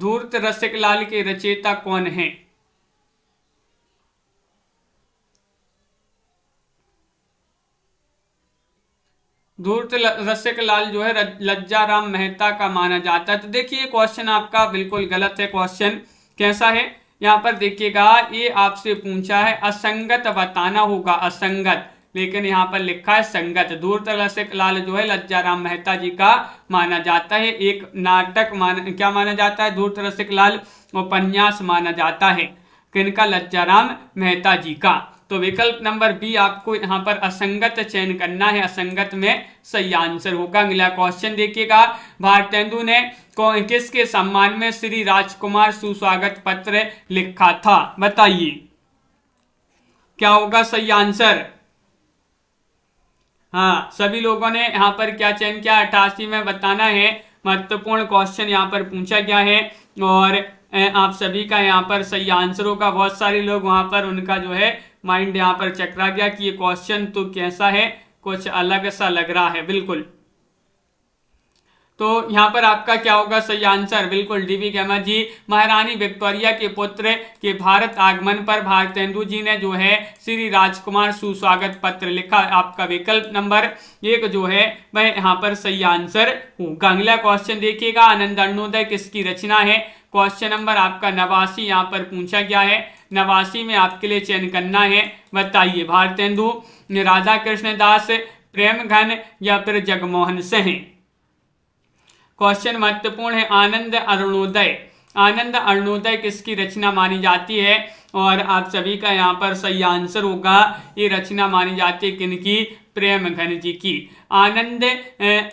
धूर्त रसिकलाल के रचयिता कौन हैं? धूर्त रसिकलाल जो है लज्जाराम मेहता का माना जाता है। तो देखिए क्वेश्चन आपका बिल्कुल गलत है। क्वेश्चन कैसा है यहाँ पर देखिएगा, ये आपसे पूछा है असंगत बताना होगा, असंगत, लेकिन यहाँ पर लिखा है संगत। धूर्त रसिकलाल जो है लज्जाराम मेहता जी का माना जाता है। एक नाटक माना क्या माना जाता है धूर्त रसिकलाल, उपन्यास माना जाता है, किनका? लज्जाराम मेहता जी का। तो विकल्प नंबर बी आपको यहाँ पर असंगत चयन करना है, असंगत में सही आंसर होगा। अगला क्वेश्चन देखिएगा, भारतेंदु ने किसके सम्मान में श्री राजकुमार सुस्वागत पत्र लिखा था? बताइए क्या होगा सही आंसर। हाँ, सभी लोगों ने यहाँ पर क्या चयन किया, अठासी में बताना है। महत्वपूर्ण क्वेश्चन यहाँ पर पूछा गया है और आप सभी का यहाँ पर सही आंसर होगा। बहुत सारे लोग वहाँ पर उनका जो है माइंड यहाँ पर चकरा गया कि ये क्वेश्चन तो कैसा है, कुछ अलग सा लग रहा है। बिल्कुल, तो यहाँ पर आपका क्या होगा सही आंसर, बिल्कुल डीवी गैमा जी। महारानी विक्टोरिया के पुत्र के भारत आगमन पर भारतेंदु जी ने जो है श्री राजकुमार सुस्वागत पत्र लिखा। आपका विकल्प नंबर एक जो है वह यहाँ पर सही आंसर होगा। अगला क्वेश्चन देखिएगा, आनंद अरुणोदय किसकी रचना है? क्वेश्चन नंबर आपका नवासी यहाँ पर पूछा गया है। नवासी में आपके लिए चयन करना है। बताइए भारतेंदु, राधा कृष्ण दास, प्रेम घन या फिर जगमोहन सिंह। क्वेश्चन महत्वपूर्ण है, आनंद अरुणोदय, आनंद अरुणोदय किसकी रचना मानी जाती है? और आप सभी का यहाँ पर सही आंसर होगा, ये रचना मानी जाती है किनकी? प्रेम घन जी की। आनंद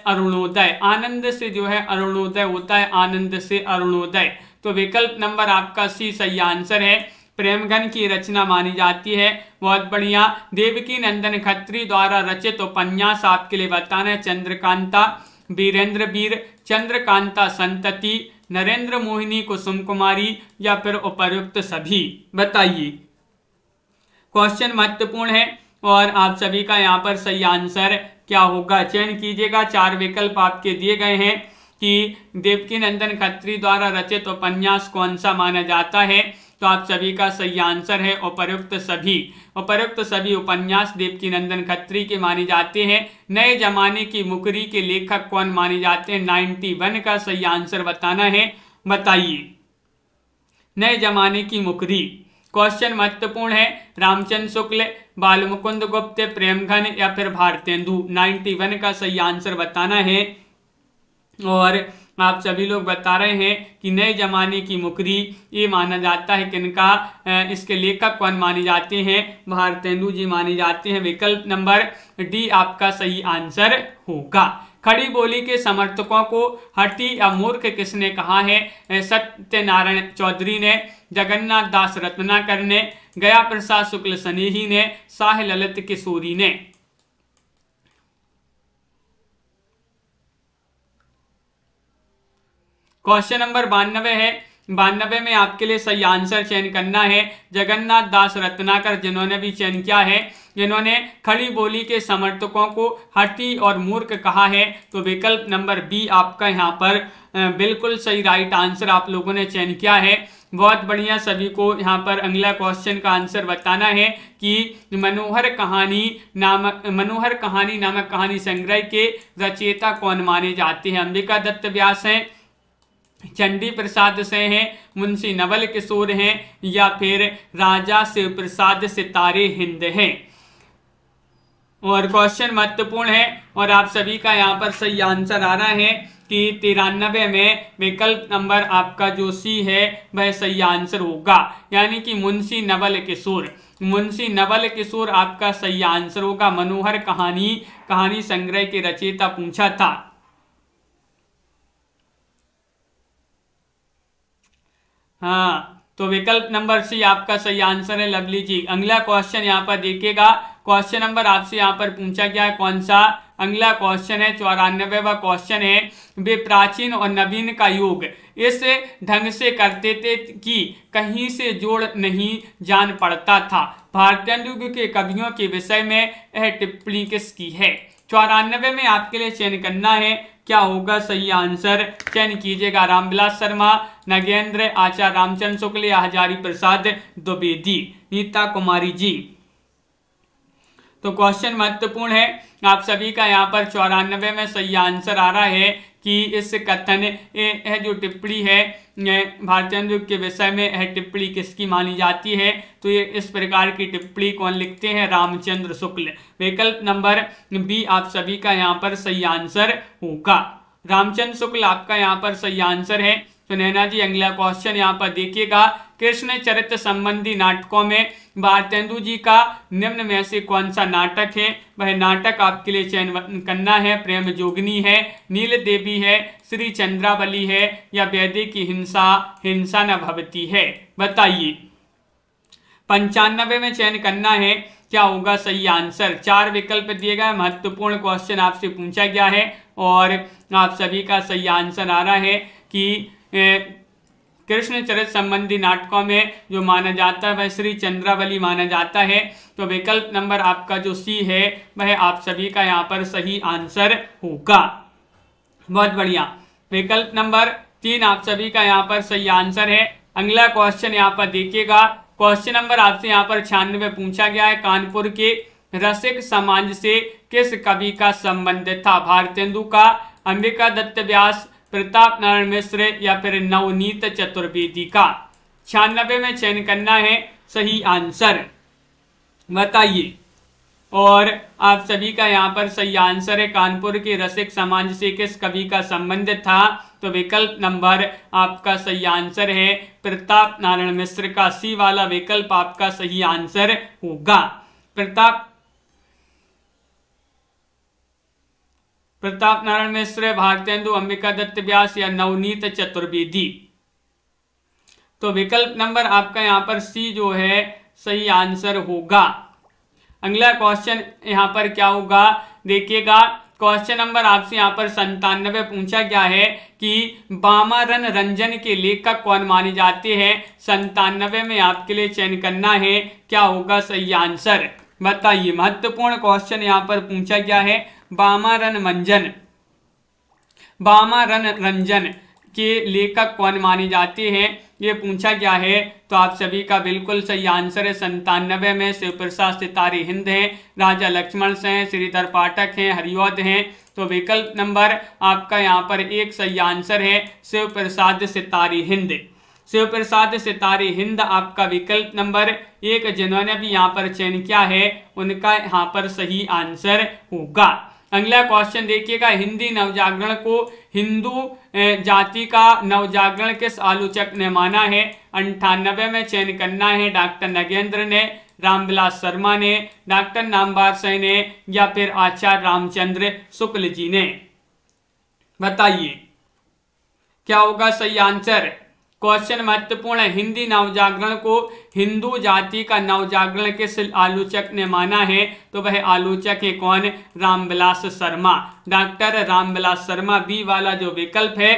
अरुणोदय, आनंद से जो है अरुणोदय होता है, आनंद से अरुणोदय। तो विकल्प नंबर आपका सी सही आंसर है, प्रेम घन की रचना मानी जाती है। बहुत बढ़िया। देवकी नंदन खत्री द्वारा रचित उपन्यास आपके लिए बताना है, चंद्रकांता, वीरेंद्र वीर, चंद्रकांता संतति, नरेंद्र मोहिनी, कुसुम कुमारी या फिर उपर्युक्त सभी। बताइए, क्वेश्चन महत्वपूर्ण है और आप सभी का यहाँ पर सही आंसर क्या होगा, चयन कीजिएगा। चार विकल्प आपके दिए गए हैं कि देवकी नंदन खत्री द्वारा रचित उपन्यास कौन सा माना जाता है, तो आप सभी का सही आंसर है उपर्युक्त सभी। उपर्युक्त सभी उपन्यास देवकी नंदन खत्री के माने जाते हैं। नए जमाने की मुकरी के लेखक कौन माने जाते हैं? इक्यानवे का सही आंसर बताना है। बताइए, नए जमाने की मुकरी, क्वेश्चन महत्वपूर्ण है। रामचंद्र शुक्ल, बालमुकुंद गुप्त, प्रेमघन या फिर भारतेंदु, इक्यानवे का सही आंसर बताना है। और आप सभी लोग बता रहे हैं कि नए जमाने की मुकरी ये माना जाता है किनका, इसके लेखक कौन माने जाते हैं, भारतेंदु जी माने जाते हैं। विकल्प नंबर डी आपका सही आंसर होगा। खड़ी बोली के समर्थकों को हठी या मूर्ख किसने कहा है? सत्यनारायण चौधरी ने, जगन्नाथ दास रत्नाकर ने, गया प्रसाद शुक्ल सनेही ने, शाह ललित किशोरी ने। क्वेश्चन नंबर बानवे है। बानवे में आपके लिए सही आंसर चयन करना है जगन्नाथ दास रत्नाकर, जिन्होंने भी चयन किया है, जिन्होंने खड़ी बोली के समर्थकों को हठी और मूर्ख कहा है। तो विकल्प नंबर बी आपका यहाँ पर बिल्कुल सही राइट आंसर आप लोगों ने चयन किया है। बहुत बढ़िया, सभी को यहाँ पर अगला क्वेश्चन का आंसर बताना है कि मनोहर कहानी नाम मनोहर कहानी नामक कहानी संग्रह के रचयिता कौन माने जाते हैं? अंबिका दत्त व्यास हैं, चंडी प्रसाद से हैं, मुंशी नवल किशोर हैं, या फिर राजा शिव प्रसाद सितारे हिंद हैं। और क्वेश्चन महत्वपूर्ण है और आप सभी का यहाँ पर सही आंसर आ रहा है कि तिरानवे में विकल्प नंबर आपका जो सी है वह सही आंसर होगा, यानी कि मुंशी नवल किशोर। मुंशी नवल किशोर आपका सही आंसर होगा। मनोहर कहानी कहानी संग्रह के रचयिता पूछा था। हाँ, तो विकल्प नंबर सी आपका सही आंसर है। लवली जी, अगला क्वेश्चन यहाँ पर देखिएगा। क्वेश्चन नंबर आपसे यहाँ पर पूछा गया है कौन सा? अगला क्वेश्चन है चौरानवेवा क्वेश्चन है, वे प्राचीन और नवीन का योग इस ढंग से करते थे कि कहीं से जोड़ नहीं जान पड़ता था। भारतेंदु के कवियों के विषय में यह टिप्पणी किसकी है? चौरानवे में आपके लिए चयन करना है, क्या होगा सही आंसर चयन कीजिएगा। रामविलास शर्मा, नगेंद्र, आचार्य रामचंद्र शुक्ल या हजारी प्रसाद द्विवेदी। नीता कुमारी जी, तो क्वेश्चन महत्वपूर्ण है। आप सभी का यहाँ पर चौरानवे में सही आंसर आ रहा है कि इस कथन यह जो टिप्पणी है भारतेंदु के विषय में, यह टिप्पणी किसकी मानी जाती है? तो ये इस प्रकार की टिप्पणी कौन लिखते हैं? रामचंद्र शुक्ल। विकल्प नंबर बी आप सभी का यहाँ पर सही आंसर होगा। रामचंद्र शुक्ल आपका यहाँ पर सही आंसर है। तो नैना जी, अगला क्वेश्चन यहाँ पर देखिएगा। कृष्ण चरित्र संबंधी नाटकों में भारतेंदु जी का निम्न में से कौन सा नाटक है? वह नाटक आपके लिए चयन करना है। प्रेम जोगिनी है, नील देवी है, श्री चंद्रावली है, या वैदे की हिंसा हिंसा न भवती है। बताइए, पंचानवे में चयन करना है, क्या होगा सही आंसर? चार विकल्प दिए गए, महत्वपूर्ण क्वेश्चन आपसे पूछा गया है और आप सभी का सही आंसर आ रहा है कि कृष्ण चरित्र संबंधी नाटकों में जो माना जाता है वह श्री चंद्रावली माना जाता है। तो विकल्प नंबर आपका जो सी है वह आप सभी का यहाँ पर सही आंसर होगा। बहुत बढ़िया, विकल्प नंबर तीन आप सभी का यहाँ पर सही आंसर है। अगला क्वेश्चन यहाँ पर देखिएगा। क्वेश्चन नंबर आपसे यहाँ पर छियानवे पूछा गया है, कानपुर के रसिक समाज से किस कवि का संबंध था? भारतेंदु का, अंबिका दत्त व्यास, प्रताप नारायण मिश्र या फिर नवनीत चतुर्वेदी का। छियानवे में चयन करना है सही आंसर, बताइए। और आप सभी का यहाँ पर सही आंसर है, कानपुर के रसिक समाज से किस कवि का संबंध था? तो विकल्प नंबर आपका सही आंसर है प्रताप नारायण मिश्र का। सी वाला विकल्प आपका सही आंसर होगा। प्रताप प्रताप नारायण मिश्र, भारतेंदु, अंबिका दत्त व्यास या नवनीत चतुर्वेदी। तो विकल्प नंबर आपका यहाँ पर सी जो है सही आंसर होगा। अगला क्वेश्चन यहाँ पर क्या होगा देखिएगा। क्वेश्चन नंबर आपसे यहाँ पर संतानवे पूछा गया है कि वामन रंजन के लेखक कौन माने जाते हैं? संतानवे में आपके लिए चयन करना है, क्या होगा सही आंसर? बताइए, महत्वपूर्ण क्वेश्चन यहाँ पर पूछा गया है। वामन रंजन वामन रंजन के लेखक कौन माने जाते हैं, ये पूछा गया है। तो आप सभी का बिल्कुल सही आंसर है संतानवे में शिव प्रसाद सितारे हिंद हैं, राजा लक्ष्मण सिंह, श्रीधर पाठक हैं, हरिऔध हैं। तो विकल्प नंबर आपका यहाँ पर एक सही आंसर है शिव प्रसाद सितारे हिंद। शिव प्रसाद सितारे हिंद आपका विकल्प नंबर एक जिन्होंने भी यहाँ पर चयन किया है उनका यहाँ पर सही आंसर होगा। अगला क्वेश्चन देखिएगा, हिंदी नवजागरण को हिंदू जाति का नवजागरण किस आलोचक ने माना है? अंठानबे में चयन करना है, डॉक्टर नागेंद्र ने, रामविलास शर्मा ने, डॉक्टर नामवर सिंह ने या फिर आचार्य रामचंद्र शुक्ल जी ने। बताइए क्या होगा सही आंसर? क्वेश्चन महत्वपूर्ण है, हिंदी नवजागरण को हिंदू जाति का नवजागरण किस आलोचक ने माना है? तो वह आलोचक है कौन? रामविलास शर्मा। डॉक्टर रामविलास शर्मा बी वाला जो विकल्प है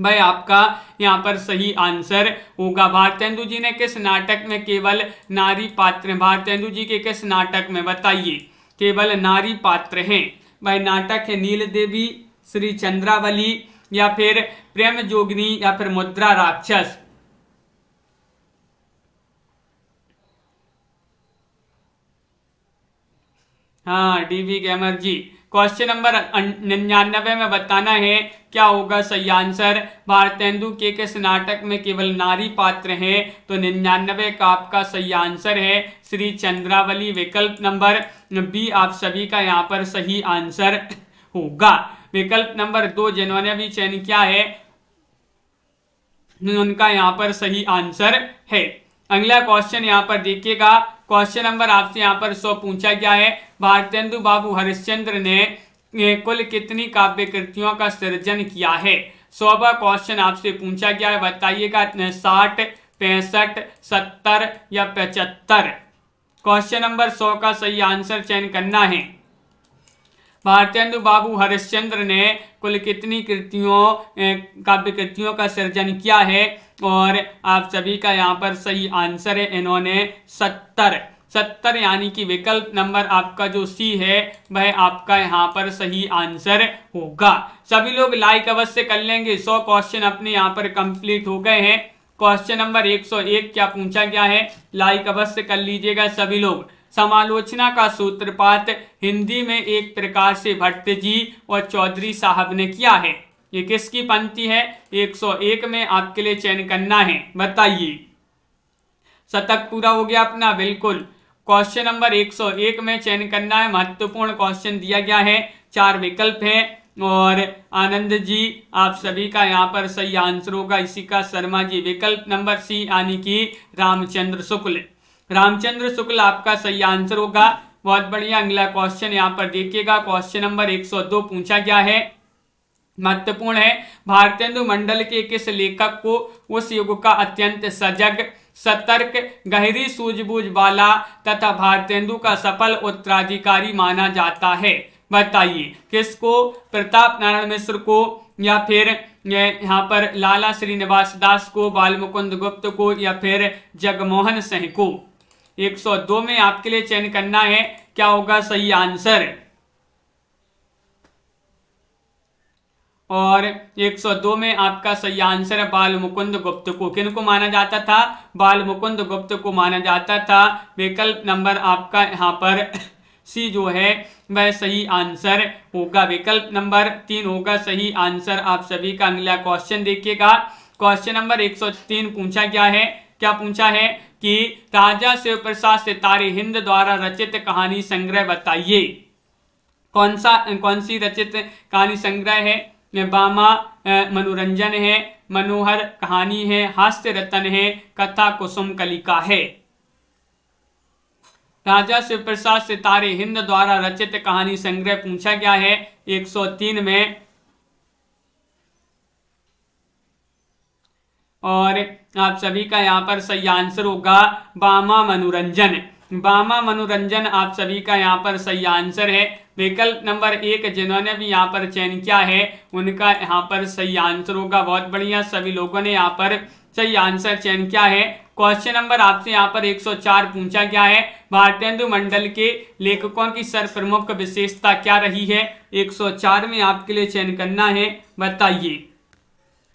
भाई आपका यहाँ पर सही आंसर होगा। भारतेंदु जी ने किस नाटक में केवल नारी पात्र हैं? भारतेंदु जी के किस नाटक में बताइए केवल नारी पात्र हैं? भाई नाटक है नील देवी, श्री चंद्रावली या फिर प्रेम जोगनी या फिर मुद्रा राक्षस। हाँ DV gamer ji, question number निन्यानवे में बताना है क्या होगा सही आंसर। भारतेंदु के किस नाटक में केवल नारी पात्र हैं? तो निन्यानवे का आपका सही आंसर है श्री चंद्रावली, विकल्प नंबर बी आप सभी का यहाँ पर सही आंसर होगा। विकल्प नंबर दो जिन्होंने भी चयन किया है उनका यहाँ पर सही आंसर है। अगला क्वेश्चन यहाँ पर देखिएगा, क्वेश्चन नंबर आपसे यहाँ पर सौ पूछा गया है। भारतेंदु बाबू हरिश्चंद्र ने कुल कितनी काव्य कृतियों का सृजन किया है? सौवा क्वेश्चन आपसे पूछा गया है, बताइएगा साठ, पैंसठ, सत्तर या पचहत्तर। क्वेश्चन नंबर सौ का सही आंसर चयन करना है। भारतेंदु बाबू हरिश्चंद्र ने कुल कितनी कृतियों काव्य कृतियों का सृजन किया है? और आप सभी का यहाँ पर सही आंसर है इन्होंने सत्तर। सत्तर यानी कि विकल्प नंबर आपका जो सी है वह आपका यहाँ पर सही आंसर होगा। सभी लोग लाइक अवश्य कर लेंगे। सौ क्वेश्चन अपने यहाँ पर कंप्लीट हो गए हैं। क्वेश्चन नंबर एक सौ एक क्या पूछा गया है, लाइक अवश्य कर लीजिएगा सभी लोग। समालोचना का सूत्रपात हिंदी में एक प्रकार से भट्ट जी और चौधरी साहब ने किया है, ये किसकी पंक्ति है? एक सौ एक में आपके लिए चयन करना है। बताइए शतक पूरा हो गया अपना, बिल्कुल क्वेश्चन नंबर एक सौ एक में चयन करना है। महत्वपूर्ण क्वेश्चन दिया गया है, चार विकल्प है और आनंद जी आप सभी का यहाँ पर सही आंसर होगा इसी का, शर्मा जी विकल्प नंबर सी यानी कि रामचंद्र शुक्ल। रामचंद्र शुक्ल आपका सही आंसर होगा, बहुत बढ़िया। अगला क्वेश्चन यहाँ पर देखिएगा, क्वेश्चन नंबर एक सौ दो पूछा गया है, महत्वपूर्ण है। भारतेंदु मंडल के किस लेखक को उस युग का अत्यंत सजग, सतर्क, गहरी सूझबूझ वाला तथा भारतेंदु का सफल उत्तराधिकारी माना जाता है? बताइए किसको? प्रताप नारायण मिश्र को या फिर यहाँ पर लाला श्रीनिवास दास को, बालमुकुंद गुप्त को या फिर जगमोहन सिंह को। एक सौ दो में आपके लिए चयन करना है, क्या होगा सही आंसर? और एक सौ दो में आपका सही आंसर है बालमुकुंद गुप्त को। किनको माना जाता था? बालमुकुंद गुप्त को माना जाता था। विकल्प नंबर आपका यहाँ पर सी जो है वह सही आंसर होगा, विकल्प नंबर तीन होगा सही आंसर आप सभी का। अगला क्वेश्चन देखिएगा, क्वेश्चन नंबर एक सौ तीन पूछा गया है, क्या पूछा है कि राजा शिव प्रसाद सितारे हिंद द्वारा रचित कहानी संग्रह बताइए। कौन सा कौन सी रचित कहानी संग्रह है? बामा मनोरंजन है, मनोहर कहानी है, हास्य रतन है, कथा कुसुम कलिका है। राजा शिव प्रसाद सितारे हिंद द्वारा रचित कहानी संग्रह पूछा गया है एक सौ तीन में और आप सभी का यहाँ पर सही आंसर होगा बामा मनोरंजन। बामा मनोरंजन आप सभी का यहाँ पर सही आंसर है, विकल्प नंबर एक जिन्होंने भी यहाँ पर चयन किया है उनका यहाँ पर सही आंसर होगा। बहुत बढ़िया, सभी लोगों ने यहाँ पर सही आंसर चयन किया है। क्वेश्चन नंबर आपसे यहाँ पर एक सौ चार पूछा गया है, भारतेंदु मंडल के लेखकों की सर्वप्रमुख विशेषता क्या रही है? एक सौ चार में आपके लिए चयन करना है, बताइए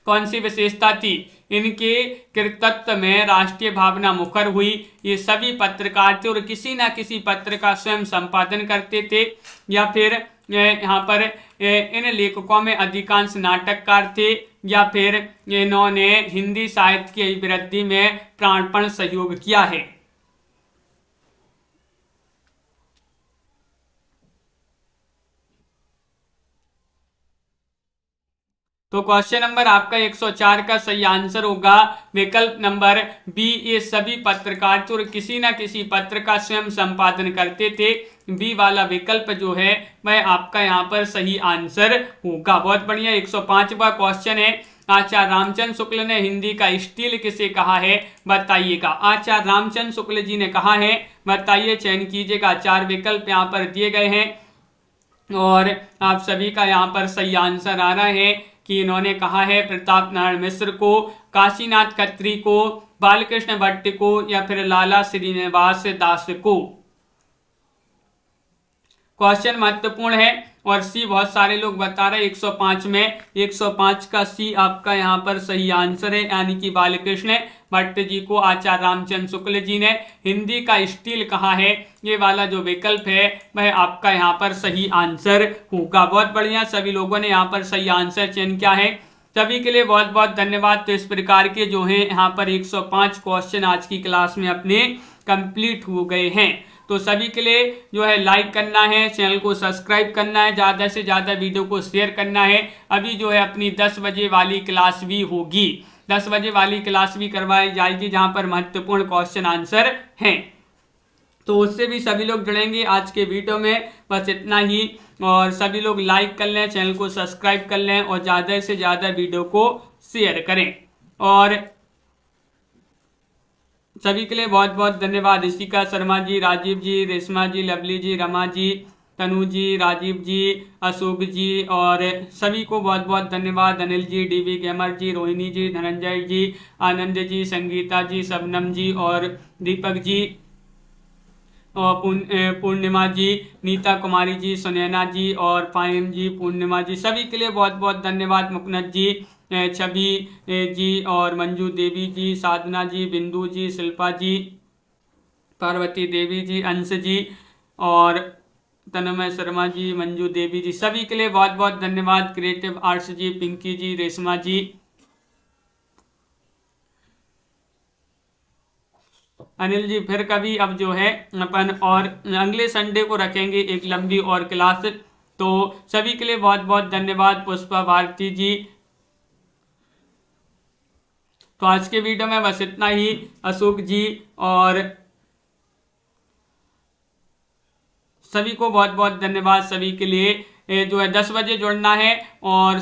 कौन सी विशेषता थी? इनके कृतित्व में राष्ट्रीय भावना मुखर हुई, ये सभी पत्रकार थे और किसी ना किसी पत्र का स्वयं संपादन करते थे या फिर यहाँ पर इन लेखकों में अधिकांश नाटककार थे या फिर इन्होंने हिंदी साहित्य की वृद्धि में प्राणपण सहयोग किया है। तो क्वेश्चन नंबर आपका एक सौ चार का सही आंसर होगा विकल्प नंबर बी। ये सभी पत्रकार तो किसी ना किसी पत्र का स्वयं संपादन करते थे। बी वाला विकल्प जो है वह आपका यहाँ पर सही आंसर होगा। बहुत बढ़िया। एक सौ पांचवा क्वेश्चन है, आचार्य रामचंद्र शुक्ल ने हिंदी का स्टील किसे कहा है बताइएगा। आचार्य रामचंद्र शुक्ल जी ने कहा है, बताइए चयन कीजिएगा। चार विकल्प यहाँ पर दिए गए हैं और आप सभी का यहाँ पर सही आंसर आ रहा है कि इन्होंने कहा है प्रताप नारायण मिश्र को, काशीनाथ खत्री को, बालकृष्ण भट्ट को या फिर लाला श्रीनिवास दास को। क्वेश्चन महत्वपूर्ण है और सी बहुत सारे लोग बता रहे हैं एक सौ पांच में। एक सौ पांच का सी आपका यहाँ पर सही आंसर है, यानी कि बालकृष्ण भट्ट जी को आचार्य रामचंद्र शुक्ल जी ने हिंदी का स्टील कहा है। ये वाला जो विकल्प है वह आपका यहाँ पर सही आंसर होगा। बहुत बढ़िया, सभी लोगों ने यहाँ पर सही आंसर चयन किया है। सभी के लिए बहुत बहुत धन्यवाद। तो इस प्रकार के जो है यहाँ पर एक सौ पांच क्वेश्चन आज की क्लास में अपने कंप्लीट हो गए हैं। तो सभी के लिए जो है लाइक करना है, चैनल को सब्सक्राइब करना है, ज़्यादा से ज़्यादा वीडियो को शेयर करना है। अभी जो है अपनी दस बजे वाली क्लास भी होगी, दस बजे वाली क्लास भी करवाई जाएगी जहां पर महत्वपूर्ण क्वेश्चन आंसर हैं, तो उससे भी सभी लोग जुड़ेंगे। आज के वीडियो में बस इतना ही और सभी लोग लाइक कर लें, चैनल को सब्सक्राइब कर लें और ज़्यादा से ज़्यादा वीडियो को शेयर करें। और सभी के लिए बहुत बहुत धन्यवाद। इशिका शर्मा जी, राजीव जी, रेशमा जी, लवली जी, रमा जी, तनु जी, राजीव जी, अशोक जी और सभी को बहुत बहुत धन्यवाद। अनिल जी, डीवी गैमर जी, रोहिणी जी, धनंजय जी, आनंद जी, संगीता जी, शबनम जी और दीपक जी और पूर्णिमा जी, नीता कुमारी जी, सुनैना जी और फाहिम जी, पूर्णिमा जी, सभी के लिए बहुत बहुत धन्यवाद। मुकनद जी, छवि जी और मंजू देवी जी, साधना जी, बिंदु जी, शिल्पा जी, पार्वती देवी जी, अंश जी और तनमय शर्मा जी, मंजू देवी जी, सभी के लिए बहुत बहुत धन्यवाद। Creative arts ji, Pinky ji, Reshma ji, Anil ji. फिर कभी अब जो है अपन और अगले संडे को रखेंगे एक लंबी और क्लास, तो सभी के लिए बहुत बहुत धन्यवाद। पुष्पा भारती जी। तो आज के वीडियो में बस इतना ही। अशोक जी और सभी को बहुत बहुत धन्यवाद। सभी के लिए जो है दस बजे जुड़ना है और